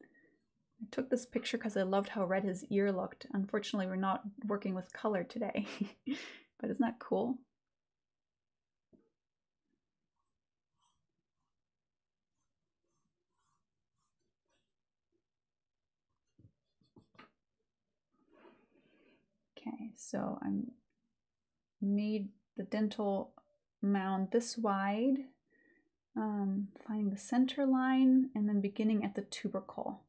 I took this picture because I loved how red his ear looked. Unfortunately, we're not working with color today, but isn't that cool? Okay, so I made the dental mound this wide, finding the center line, and then beginning at the tubercle.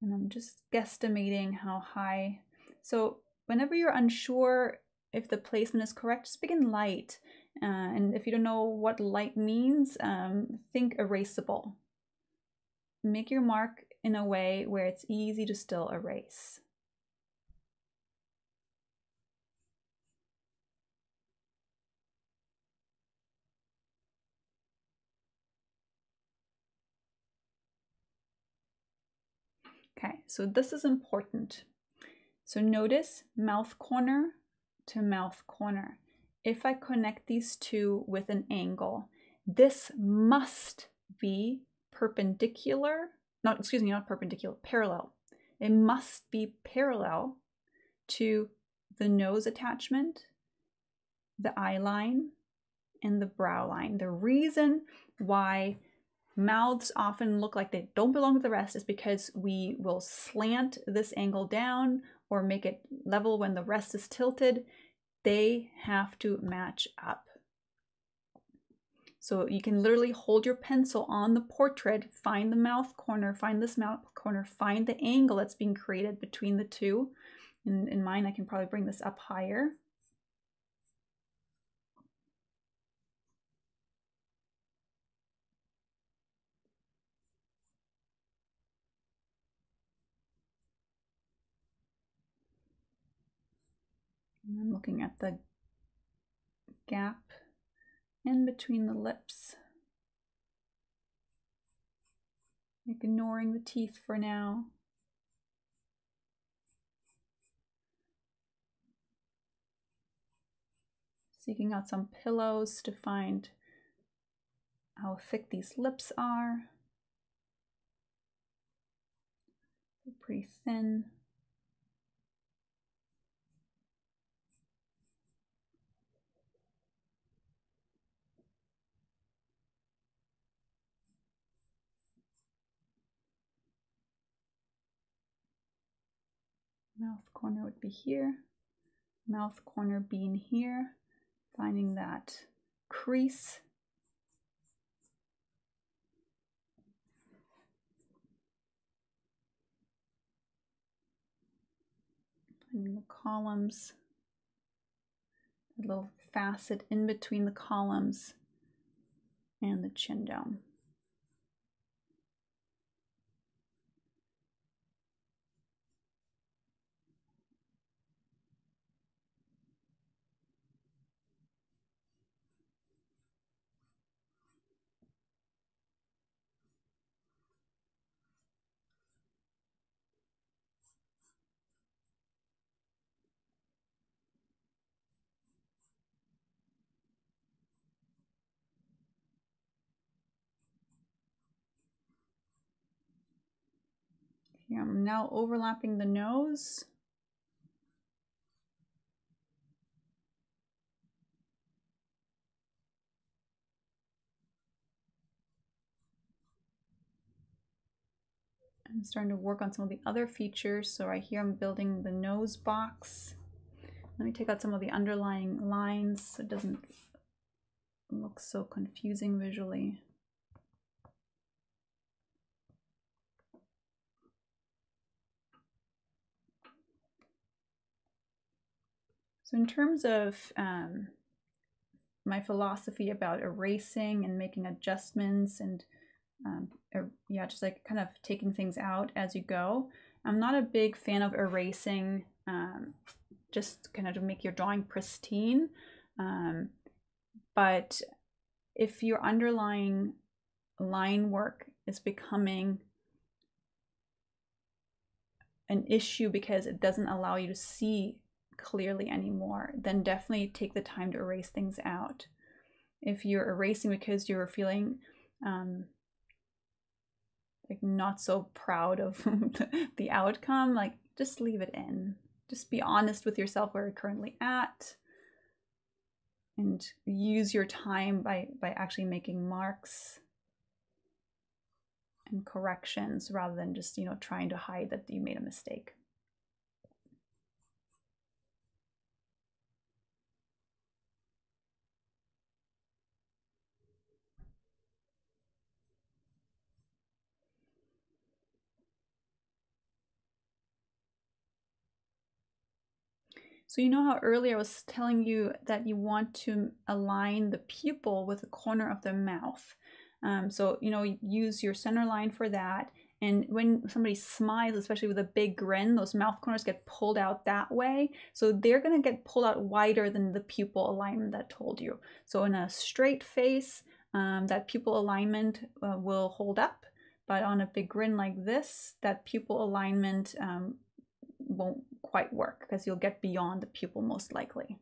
And I'm just guesstimating how high. So whenever you're unsure if the placement is correct, just begin light. And if you don't know what light means, think erasable. Make your mark in a way where it's easy to still erase. Okay, so this is important. So notice mouth corner to mouth corner. If I connect these two with an angle, this must be perpendicular, parallel. It must be parallel to the nose attachment, the eye line, and the brow line. The reason why mouths often look like they don't belong to the rest is because we will slant this angle down or make it level when the rest is tilted. They have to match up. So you can literally hold your pencil on the portrait, find the mouth corner, find this mouth corner, find the angle that's being created between the two. In mine, I can probably bring this up higher. And I'm looking at the gap in between the lips, ignoring the teeth for now. Seeking out some pillows to find how thick these lips are. They're pretty thin. Mouth corner would be here, mouth corner being here, finding that crease. Finding the columns, a little facet in between the columns and the chin down. Yeah, I'm now overlapping the nose. I'm starting to work on some of the other features. So right here I'm building the nose box. Let me take out some of the underlying lines so it doesn't look so confusing visually. So in terms of my philosophy about erasing and making adjustments and just like kind of taking things out as you go, I'm not a big fan of erasing, just kind of to make your drawing pristine. But if your underlying line work is becoming an issue because it doesn't allow you to see clearly anymore, then definitely take the time to erase things out. If you're erasing because you're feeling like not so proud of the outcome, like just leave it in. Just be honest with yourself where you're currently at and use your time by actually making marks and corrections rather than just, you know, trying to hide that you made a mistake. So you know how earlier I was telling you that you want to align the pupil with the corner of the mouth. So, you know, use your center line for that. And when somebody smiles, especially with a big grin, those mouth corners get pulled out that way. So they're going to get pulled out wider than the pupil alignment that told you. So in a straight face, that pupil alignment will hold up. But on a big grin like this, that pupil alignment won't quite work because you'll get beyond the pupil most likely.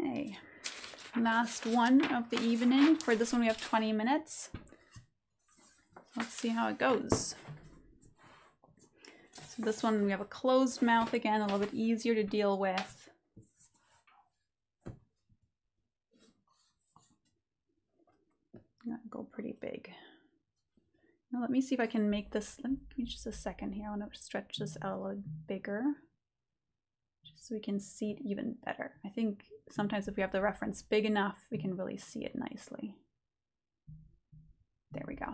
Okay, last one of the evening. For this one we have 20 minutes. Let's see how it goes. So this one we have a closed mouth again, a little bit easier to deal with. That'll go pretty big. Now let me see if I can make this, give me just a second here. I want to stretch this out a little bigger just so we can see it even better. I think sometimes if we have the reference big enough, we can really see it nicely. There we go.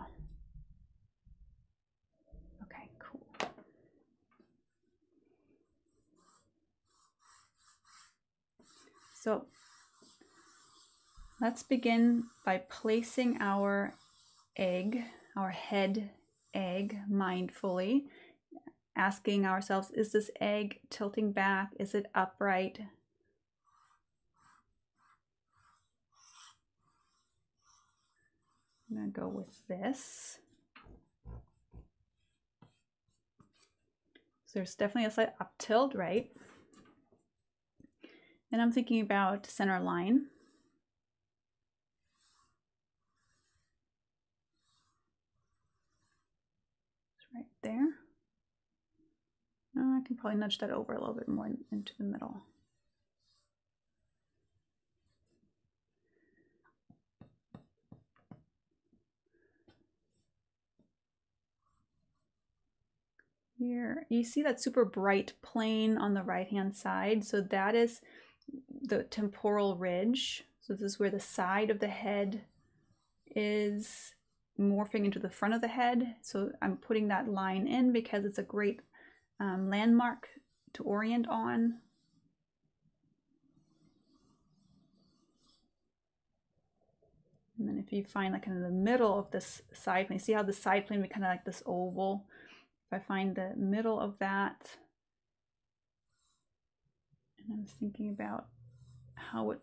Okay, cool. So let's begin by placing our egg, our head egg, mindfully, asking ourselves, is this egg tilting back? Is it upright? I'm gonna go with this. So there's definitely a slight up tilt, right? Then I'm thinking about center line. Right there. Oh, I can probably nudge that over a little bit more into the middle. Here, you see that super bright plane on the right-hand side. So that is the temporal ridge. So this is where the side of the head is morphing into the front of the head. So I'm putting that line in because it's a great landmark to orient on. And then if you find like in the middle of this side plane, see how the side plane would kind of like this oval. If I find the middle of that, and I'm thinking about how it,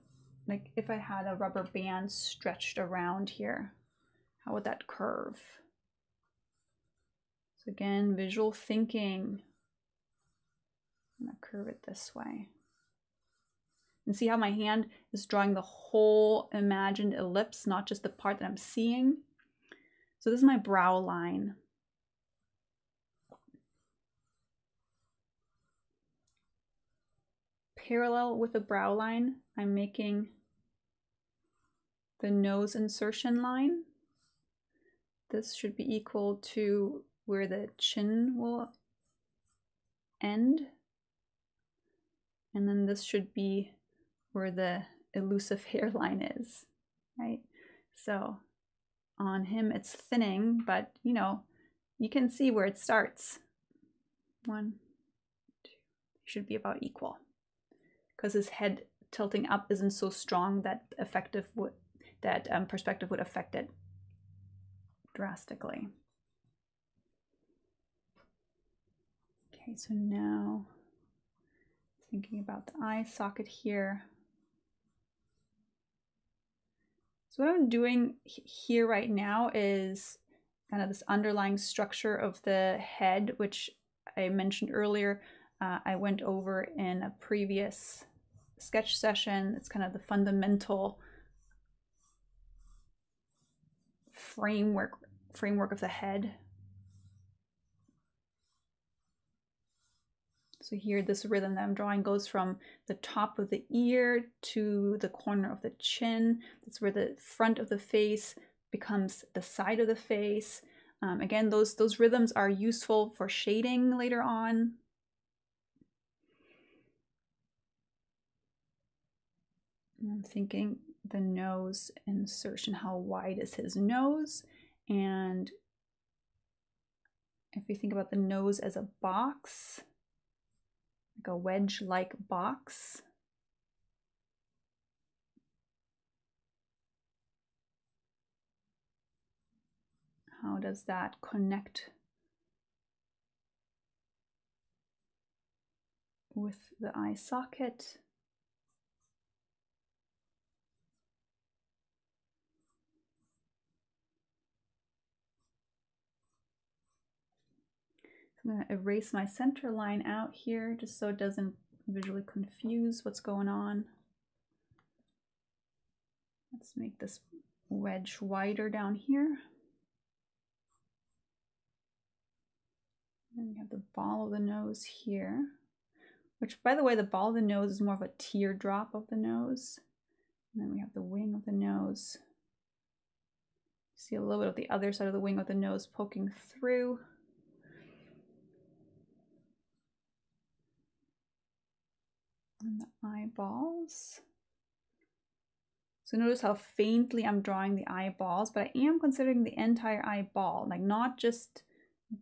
like if I had a rubber band stretched around here, how would that curve? So again, visual thinking. I'm gonna curve it this way. And see how my hand is drawing the whole imagined ellipse, not just the part that I'm seeing. So this is my brow line. Parallel with the brow line, I'm making the nose insertion line. This should be equal to where the chin will end. And then this should be where the elusive hairline is, right? So on him, it's thinning, but you know, you can see where it starts. One, two, should be about equal because his head tilting up isn't so strong that perspective would affect it drastically. Okay, so now thinking about the eye socket here. So what I'm doing here right now is kind of this underlying structure of the head, which I mentioned earlier. I went over in a previous sketch session. It's kind of the fundamental framework of the head. So here this rhythm that I'm drawing goes from the top of the ear to the corner of the chin. That's where the front of the face becomes the side of the face. Again, those rhythms are useful for shading later on. And I'm thinking the nose insertion, how wide is his nose? And if we think about the nose as a box, like a wedge-like box, how does that connect with the eye socket? I'm going to erase my center line out here just so it doesn't visually confuse what's going on. Let's make this wedge wider down here. And we have the ball of the nose here, which, by the way, the ball of the nose is more of a teardrop of the nose. And then we have the wing of the nose. See a little bit of the other side of the wing of the nose poking through. And the eyeballs. So notice how faintly I'm drawing the eyeballs, but I am considering the entire eyeball, like not just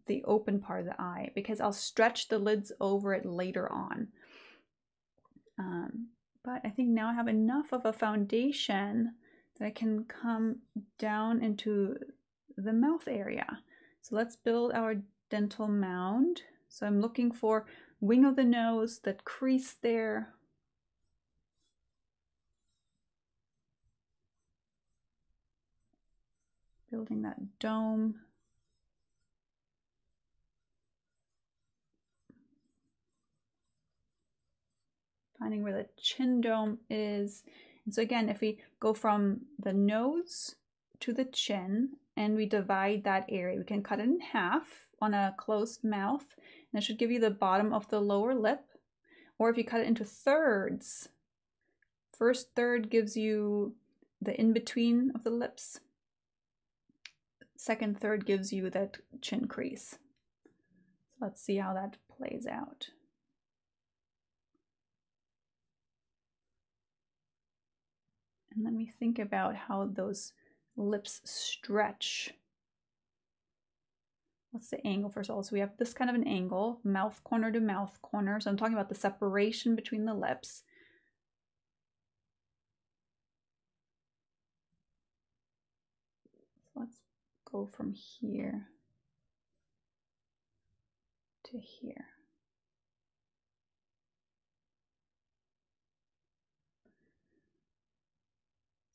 the open part of the eye, because I'll stretch the lids over it later on. But I think now I have enough of a foundation that I can come down into the mouth area. So let's build our dental mound. So I'm looking for wing of the nose, that crease there. Building that dome. Finding where the chin dome is. And so again, if we go from the nose to the chin and we divide that area, we can cut it in half on a closed mouth, and it should give you the bottom of the lower lip. Or if you cut it into thirds, first third gives you the in-between of the lips. Second third gives you that chin crease. So let's see how that plays out. And let me think about how those lips stretch. What's the angle first of all? So we have this kind of an angle, mouth corner to mouth corner. So I'm talking about the separation between the lips. So let's go from here to here.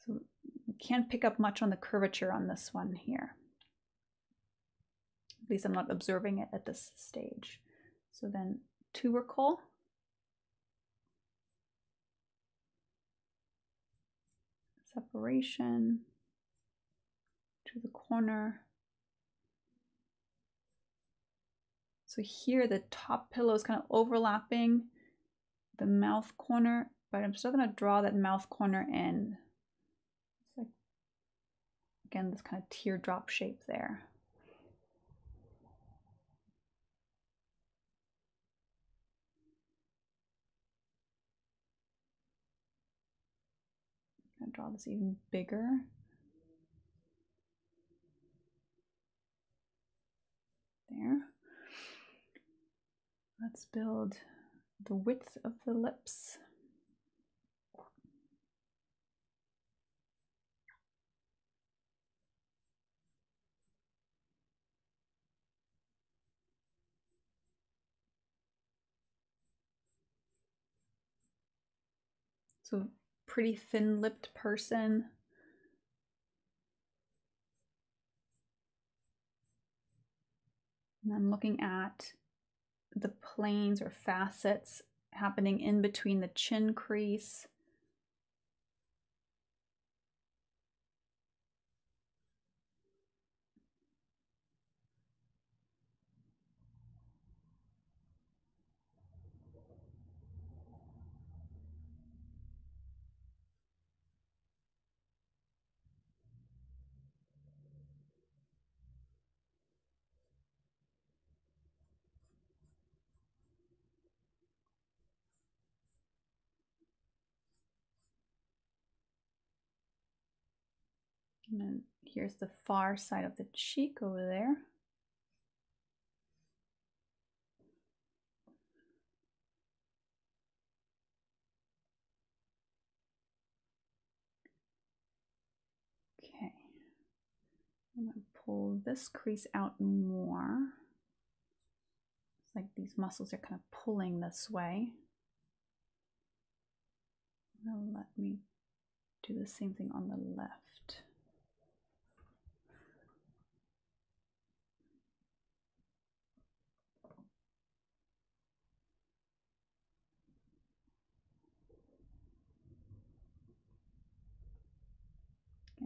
So you can't pick up much on the curvature on this one here. At least I'm not observing it at this stage. So then tubercle. Separation to the corner. So here the top pillow is kind of overlapping the mouth corner, but I'm still going to draw that mouth corner in. It's like, again, this kind of teardrop shape there. Draw this even bigger. There. Let's build the width of the lips. So pretty thin-lipped person. And I'm looking at the planes or facets happening in between the chin crease. And then here's the far side of the cheek over there. Okay. I'm going to pull this crease out more. It's like these muscles are kind of pulling this way. Now let me do the same thing on the left.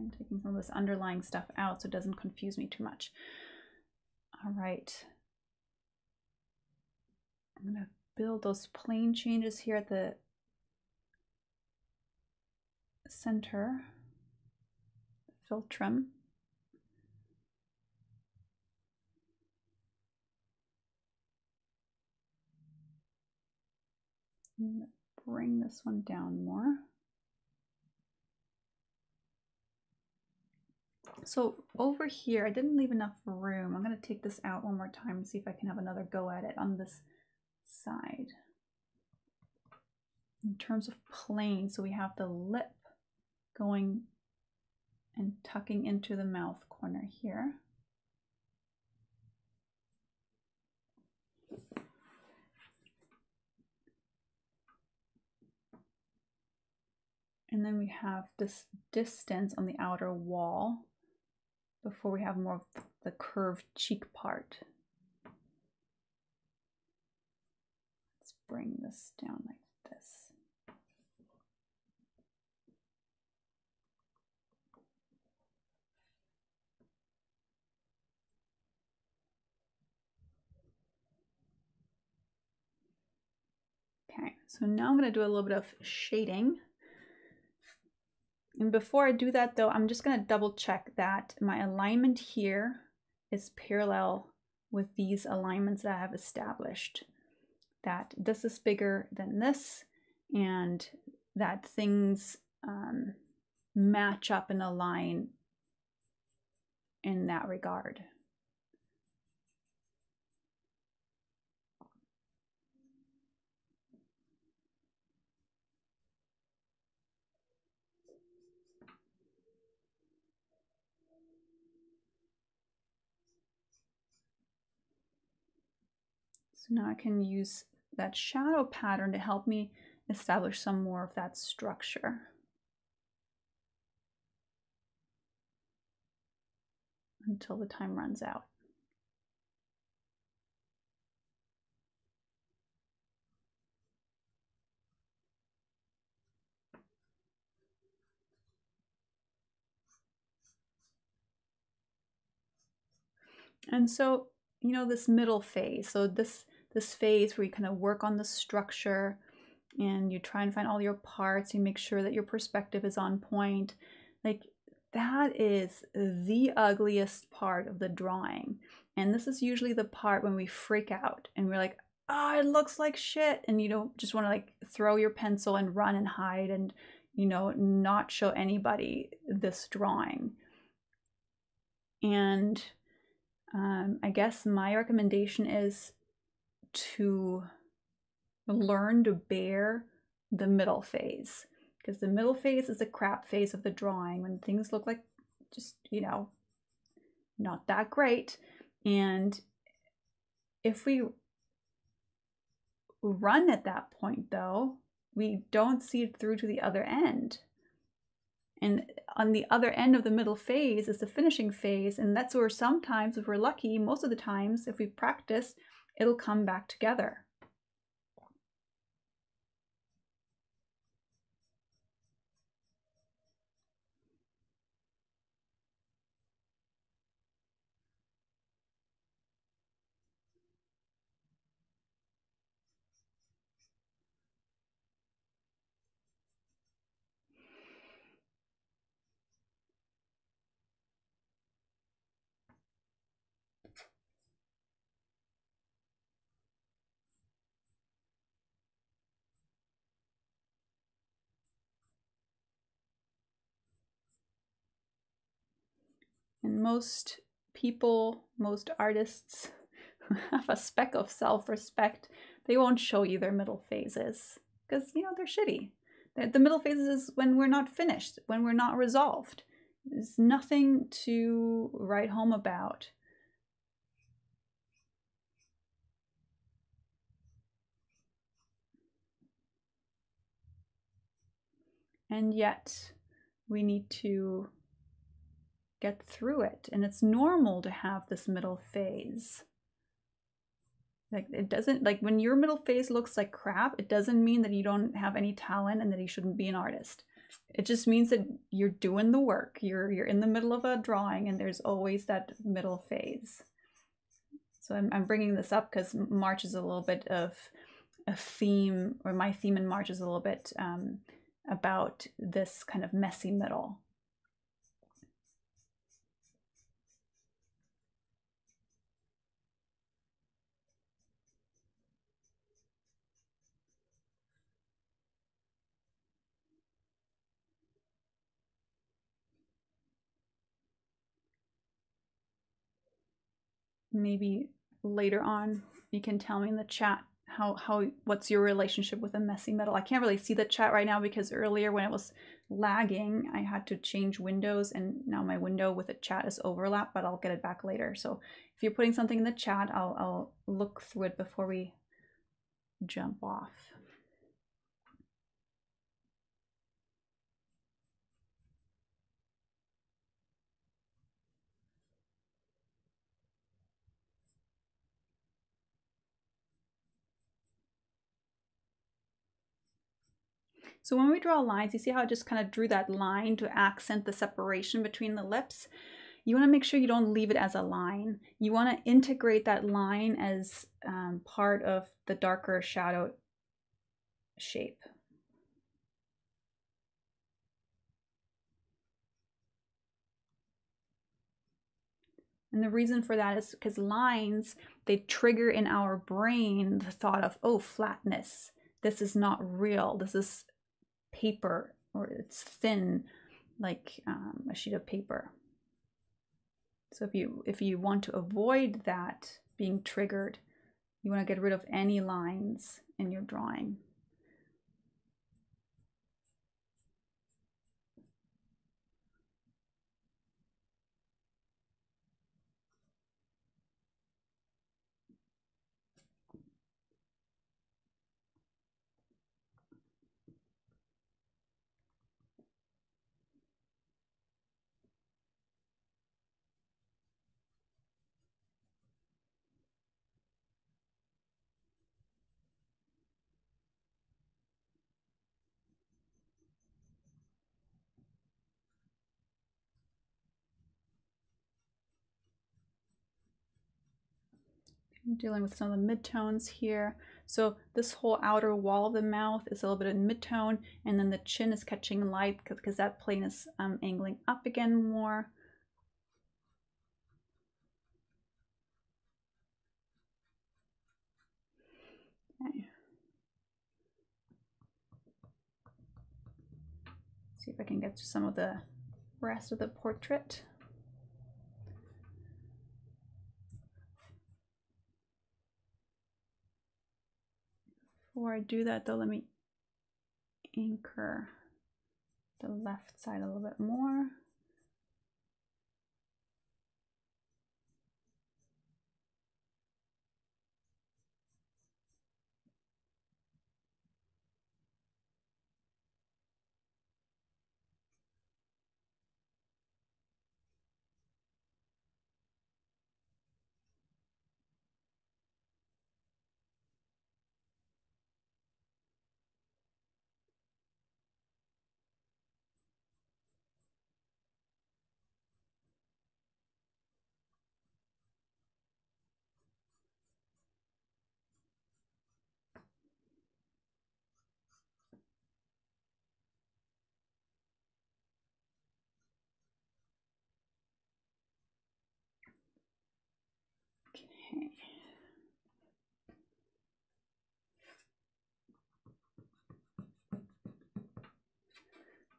I'm taking some of this underlying stuff out so it doesn't confuse me too much. All right. I'm going to build those plane changes here at the center, philtrum. I'm going to bring this one down more. So over here, I didn't leave enough room. I'm going to take this out one more time and see if I can have another go at it on this side. In terms of plane, so we have the lip going and tucking into the mouth corner here. And then we have this distance on the outer wall before we have more of the curved cheek part. Let's bring this down like this. Okay, so now I'm going to do a little bit of shading. And before I do that though, I'm just going to double check that my alignment here is parallel with these alignments that I have established. That this is bigger than this, and that things match up and align in that regard. Now I can use that shadow pattern to help me establish some more of that structure. Until the time runs out. And so, you know, this middle phase, so this phase where you kind of work on the structure and you try and find all your parts, you make sure that your perspective is on point. Like, that is the ugliest part of the drawing. And this is usually the part when we freak out and we're like, oh, it looks like shit. And you don't just want to like throw your pencil and run and hide and, you know, not show anybody this drawing. And I guess my recommendation is to learn to bear the middle phase, because the middle phase is the crap phase of the drawing, when things look like just, you know, not that great. And if we run at that point though, we don't see it through to the other end. And on the other end of the middle phase is the finishing phase, and that's where sometimes, if we're lucky, most of the times if we practice, it'll come back together. And most people, most artists who have a speck of self-respect, they won't show you their middle phases because, you know, they're shitty. The middle phases is when we're not finished, when we're not resolved. There's nothing to write home about. And yet we need to get through it, and it's normal to have this middle phase. Like, it doesn't, like, when your middle phase looks like crap, it doesn't mean that you don't have any talent and that you shouldn't be an artist. It just means that you're doing the work. You're in the middle of a drawing, and there's always that middle phase. So I'm bringing this up because March is a little bit of a theme, or my theme in March is a little bit about this kind of messy middle. Maybe later on you can tell me in the chat what's your relationship with a messy middle. I can't really see the chat right now because earlier when it was lagging, I had to change windows, and now my window with the chat is overlapped, but I'll get it back later. So if you're putting something in the chat, I'll look through it before we jump off. So when we draw lines, you see how I just kind of drew that line to accent the separation between the lips. You want to make sure you don't leave it as a line. You want to integrate that line as part of the darker shadow shape. And the reason for that is because lines, they trigger in our brain the thought of, oh, flatness. This is not real. This is paper, or it's thin, like a sheet of paper. So if you want to avoid that being triggered, you want to get rid of any lines in your drawing. I'm dealing with some of the mid-tones here. So this whole outer wall of the mouth is a little bit of mid-tone, and then the chin is catching light because that plane is angling up again more. Okay. See if I can get to some of the rest of the portrait. Before I do that though, let me anchor the left side a little bit more.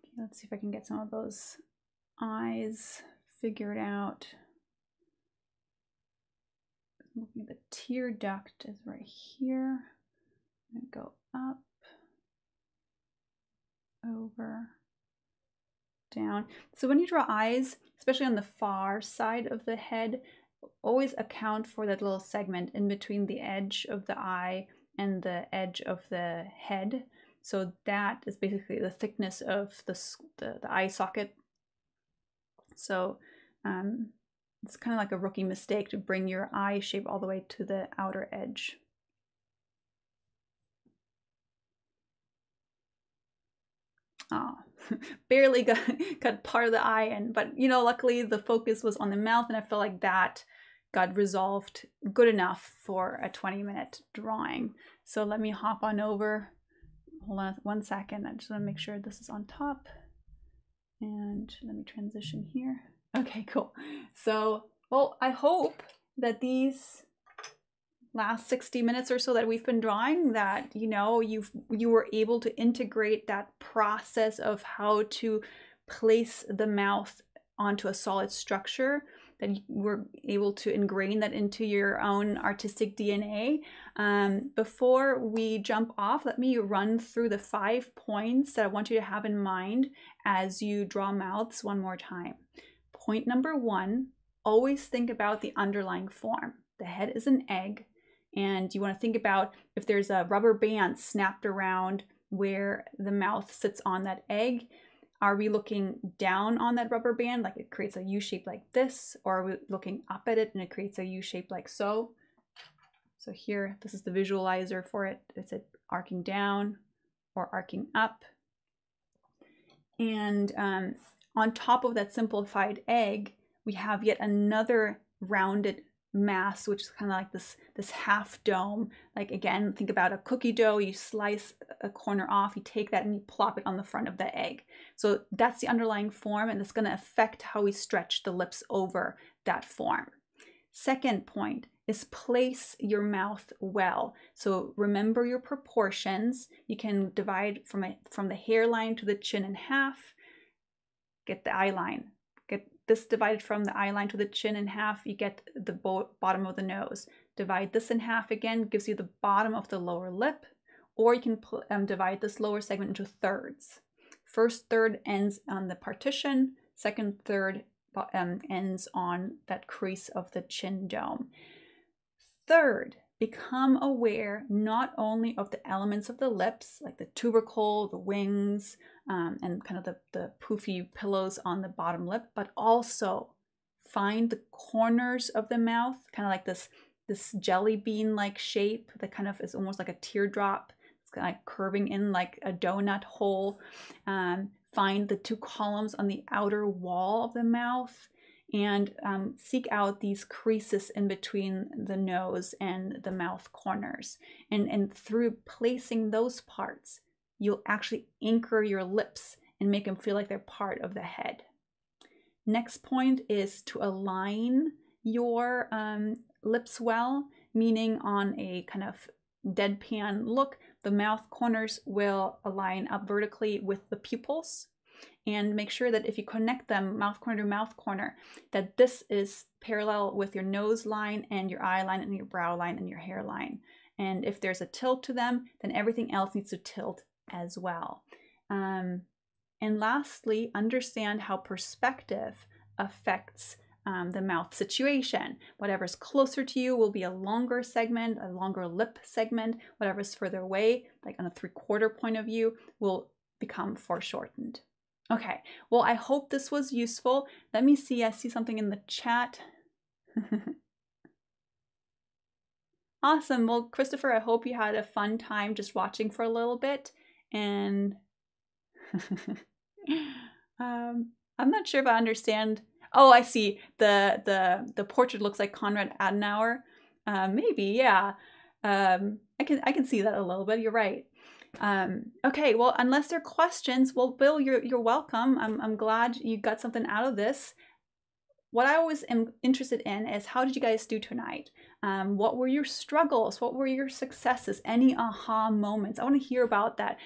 Okay, let's see if I can get some of those eyes figured out. Looking at the tear duct is right here. I'm gonna go up, over, down. So when you draw eyes, especially on the far side of the head, always account for that little segment in between the edge of the eye and the edge of the head. So that is basically the thickness of the eye socket. So it's kind of like a rookie mistake to bring your eye shape all the way to the outer edge. Ah, oh. barely got part of the eye, and but you know, luckily the focus was on the mouth, and I felt like that got resolved good enough for a 20-minute drawing. So let me hop on over. Hold on one second. I just want to make sure this is on top. And let me transition here. Okay, cool. So, well, I hope that these last 60 minutes or so that we've been drawing, that, you know, you were able to integrate that process of how to place the mouth onto a solid structure, that you were able to ingrain that into your own artistic DNA. Before we jump off, let me run through the 5 points that I want you to have in mind as you draw mouths one more time. Point number one, always think about the underlying form. The head is an egg, and you want to think about if there's a rubber band snapped around where the mouth sits on that egg. Are we looking down on that rubber band, like it creates a U shape like this, or are we looking up at it and it creates a U shape like so? So here, this is the visualizer for it. It's arcing down or arcing up. And on top of that simplified egg, we have yet another rounded mass, which is kind of like this half dome. Like, again, think about a cookie dough. You slice a corner off, you take that and you plop it on the front of the egg. So that's the underlying form, and it's going to affect how we stretch the lips over that form. Second point is place your mouth well. So remember your proportions. You can divide from the hairline to the chin in half. Get the eye line. This divided from the eye line to the chin in half, you get the bottom of the nose. Divide this in half again, gives you the bottom of the lower lip, or you can divide this lower segment into thirds. First third ends on the partition, second third ends on that crease of the chin dome. Third, become aware not only of the elements of the lips, like the tubercle, the wings, and kind of the poofy pillows on the bottom lip, but also find the corners of the mouth, kind of like this jelly bean-like shape that kind of is almost like a teardrop. It's kind of like curving in like a donut hole. Find the two columns on the outer wall of the mouth, and seek out these creases in between the nose and the mouth corners. And through placing those parts, you'll actually anchor your lips and make them feel like they're part of the head. Next point is to align your lips well, meaning on a kind of deadpan look, the mouth corners will align up vertically with the pupils, and make sure that if you connect them mouth corner, that this is parallel with your nose line and your eye line and your brow line and your hairline. And if there's a tilt to them, then everything else needs to tilt as well. And lastly, understand how perspective affects the mouth situation. Whatever's closer to you will be a longer segment, a longer lip segment. Whatever's further away, like on a 3/4 point of view, will become foreshortened. Okay, well, I hope this was useful. Let me see, I see something in the chat. Awesome, well, Christopher, I hope you had a fun time just watching for a little bit. And I'm not sure if I understand. Oh, I see. The portrait looks like Konrad Adenauer. Maybe, yeah. I can see that a little bit. You're right. Okay, well, unless there are questions, well, Bill, you're welcome. I'm glad you got something out of this. What I always am interested in is, how did you guys do tonight? What were your struggles? What were your successes? Any aha moments? I want to hear about that.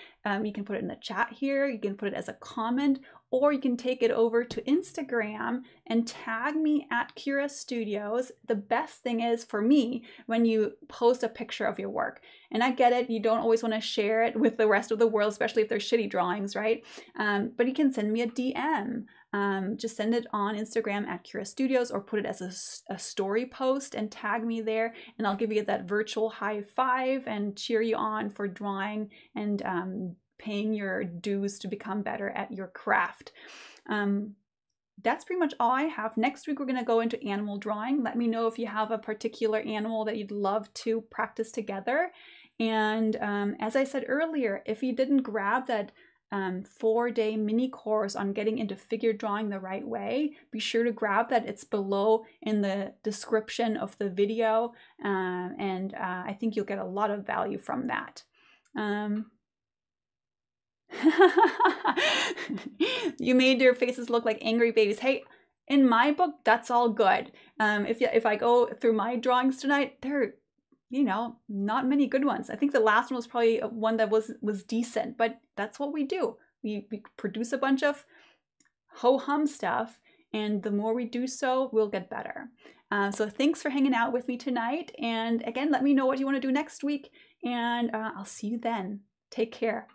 You can put it in the chat here. You can put it as a comment, or you can take it over to Instagram and tag me at Curious Studios. The best thing is for me when you post a picture of your work. And I get it. You don't always want to share it with the rest of the world, especially if they're shitty drawings, right? But you can send me a DM. Just send it on Instagram at Curious Studios, or put it as a story post and tag me there, and I'll give you that virtual high five and cheer you on for drawing and paying your dues to become better at your craft. That's pretty much all I have. Next week, we're going to go into animal drawing. Let me know if you have a particular animal that you'd love to practice together. And as I said earlier, if you didn't grab that 4-day mini course on getting into figure drawing the right way. Be sure to grab that. It's below in the description of the video, I think you'll get a lot of value from that. You made your faces look like angry babies. Hey, in my book, that's all good. If I go through my drawings tonight, they're, you know, not many good ones. I think the last one was probably one that was decent, but that's what we do. We produce a bunch of ho-hum stuff, and the more we do so, we'll get better. So thanks for hanging out with me tonight. And again, let me know what you want to do next week, and I'll see you then. Take care.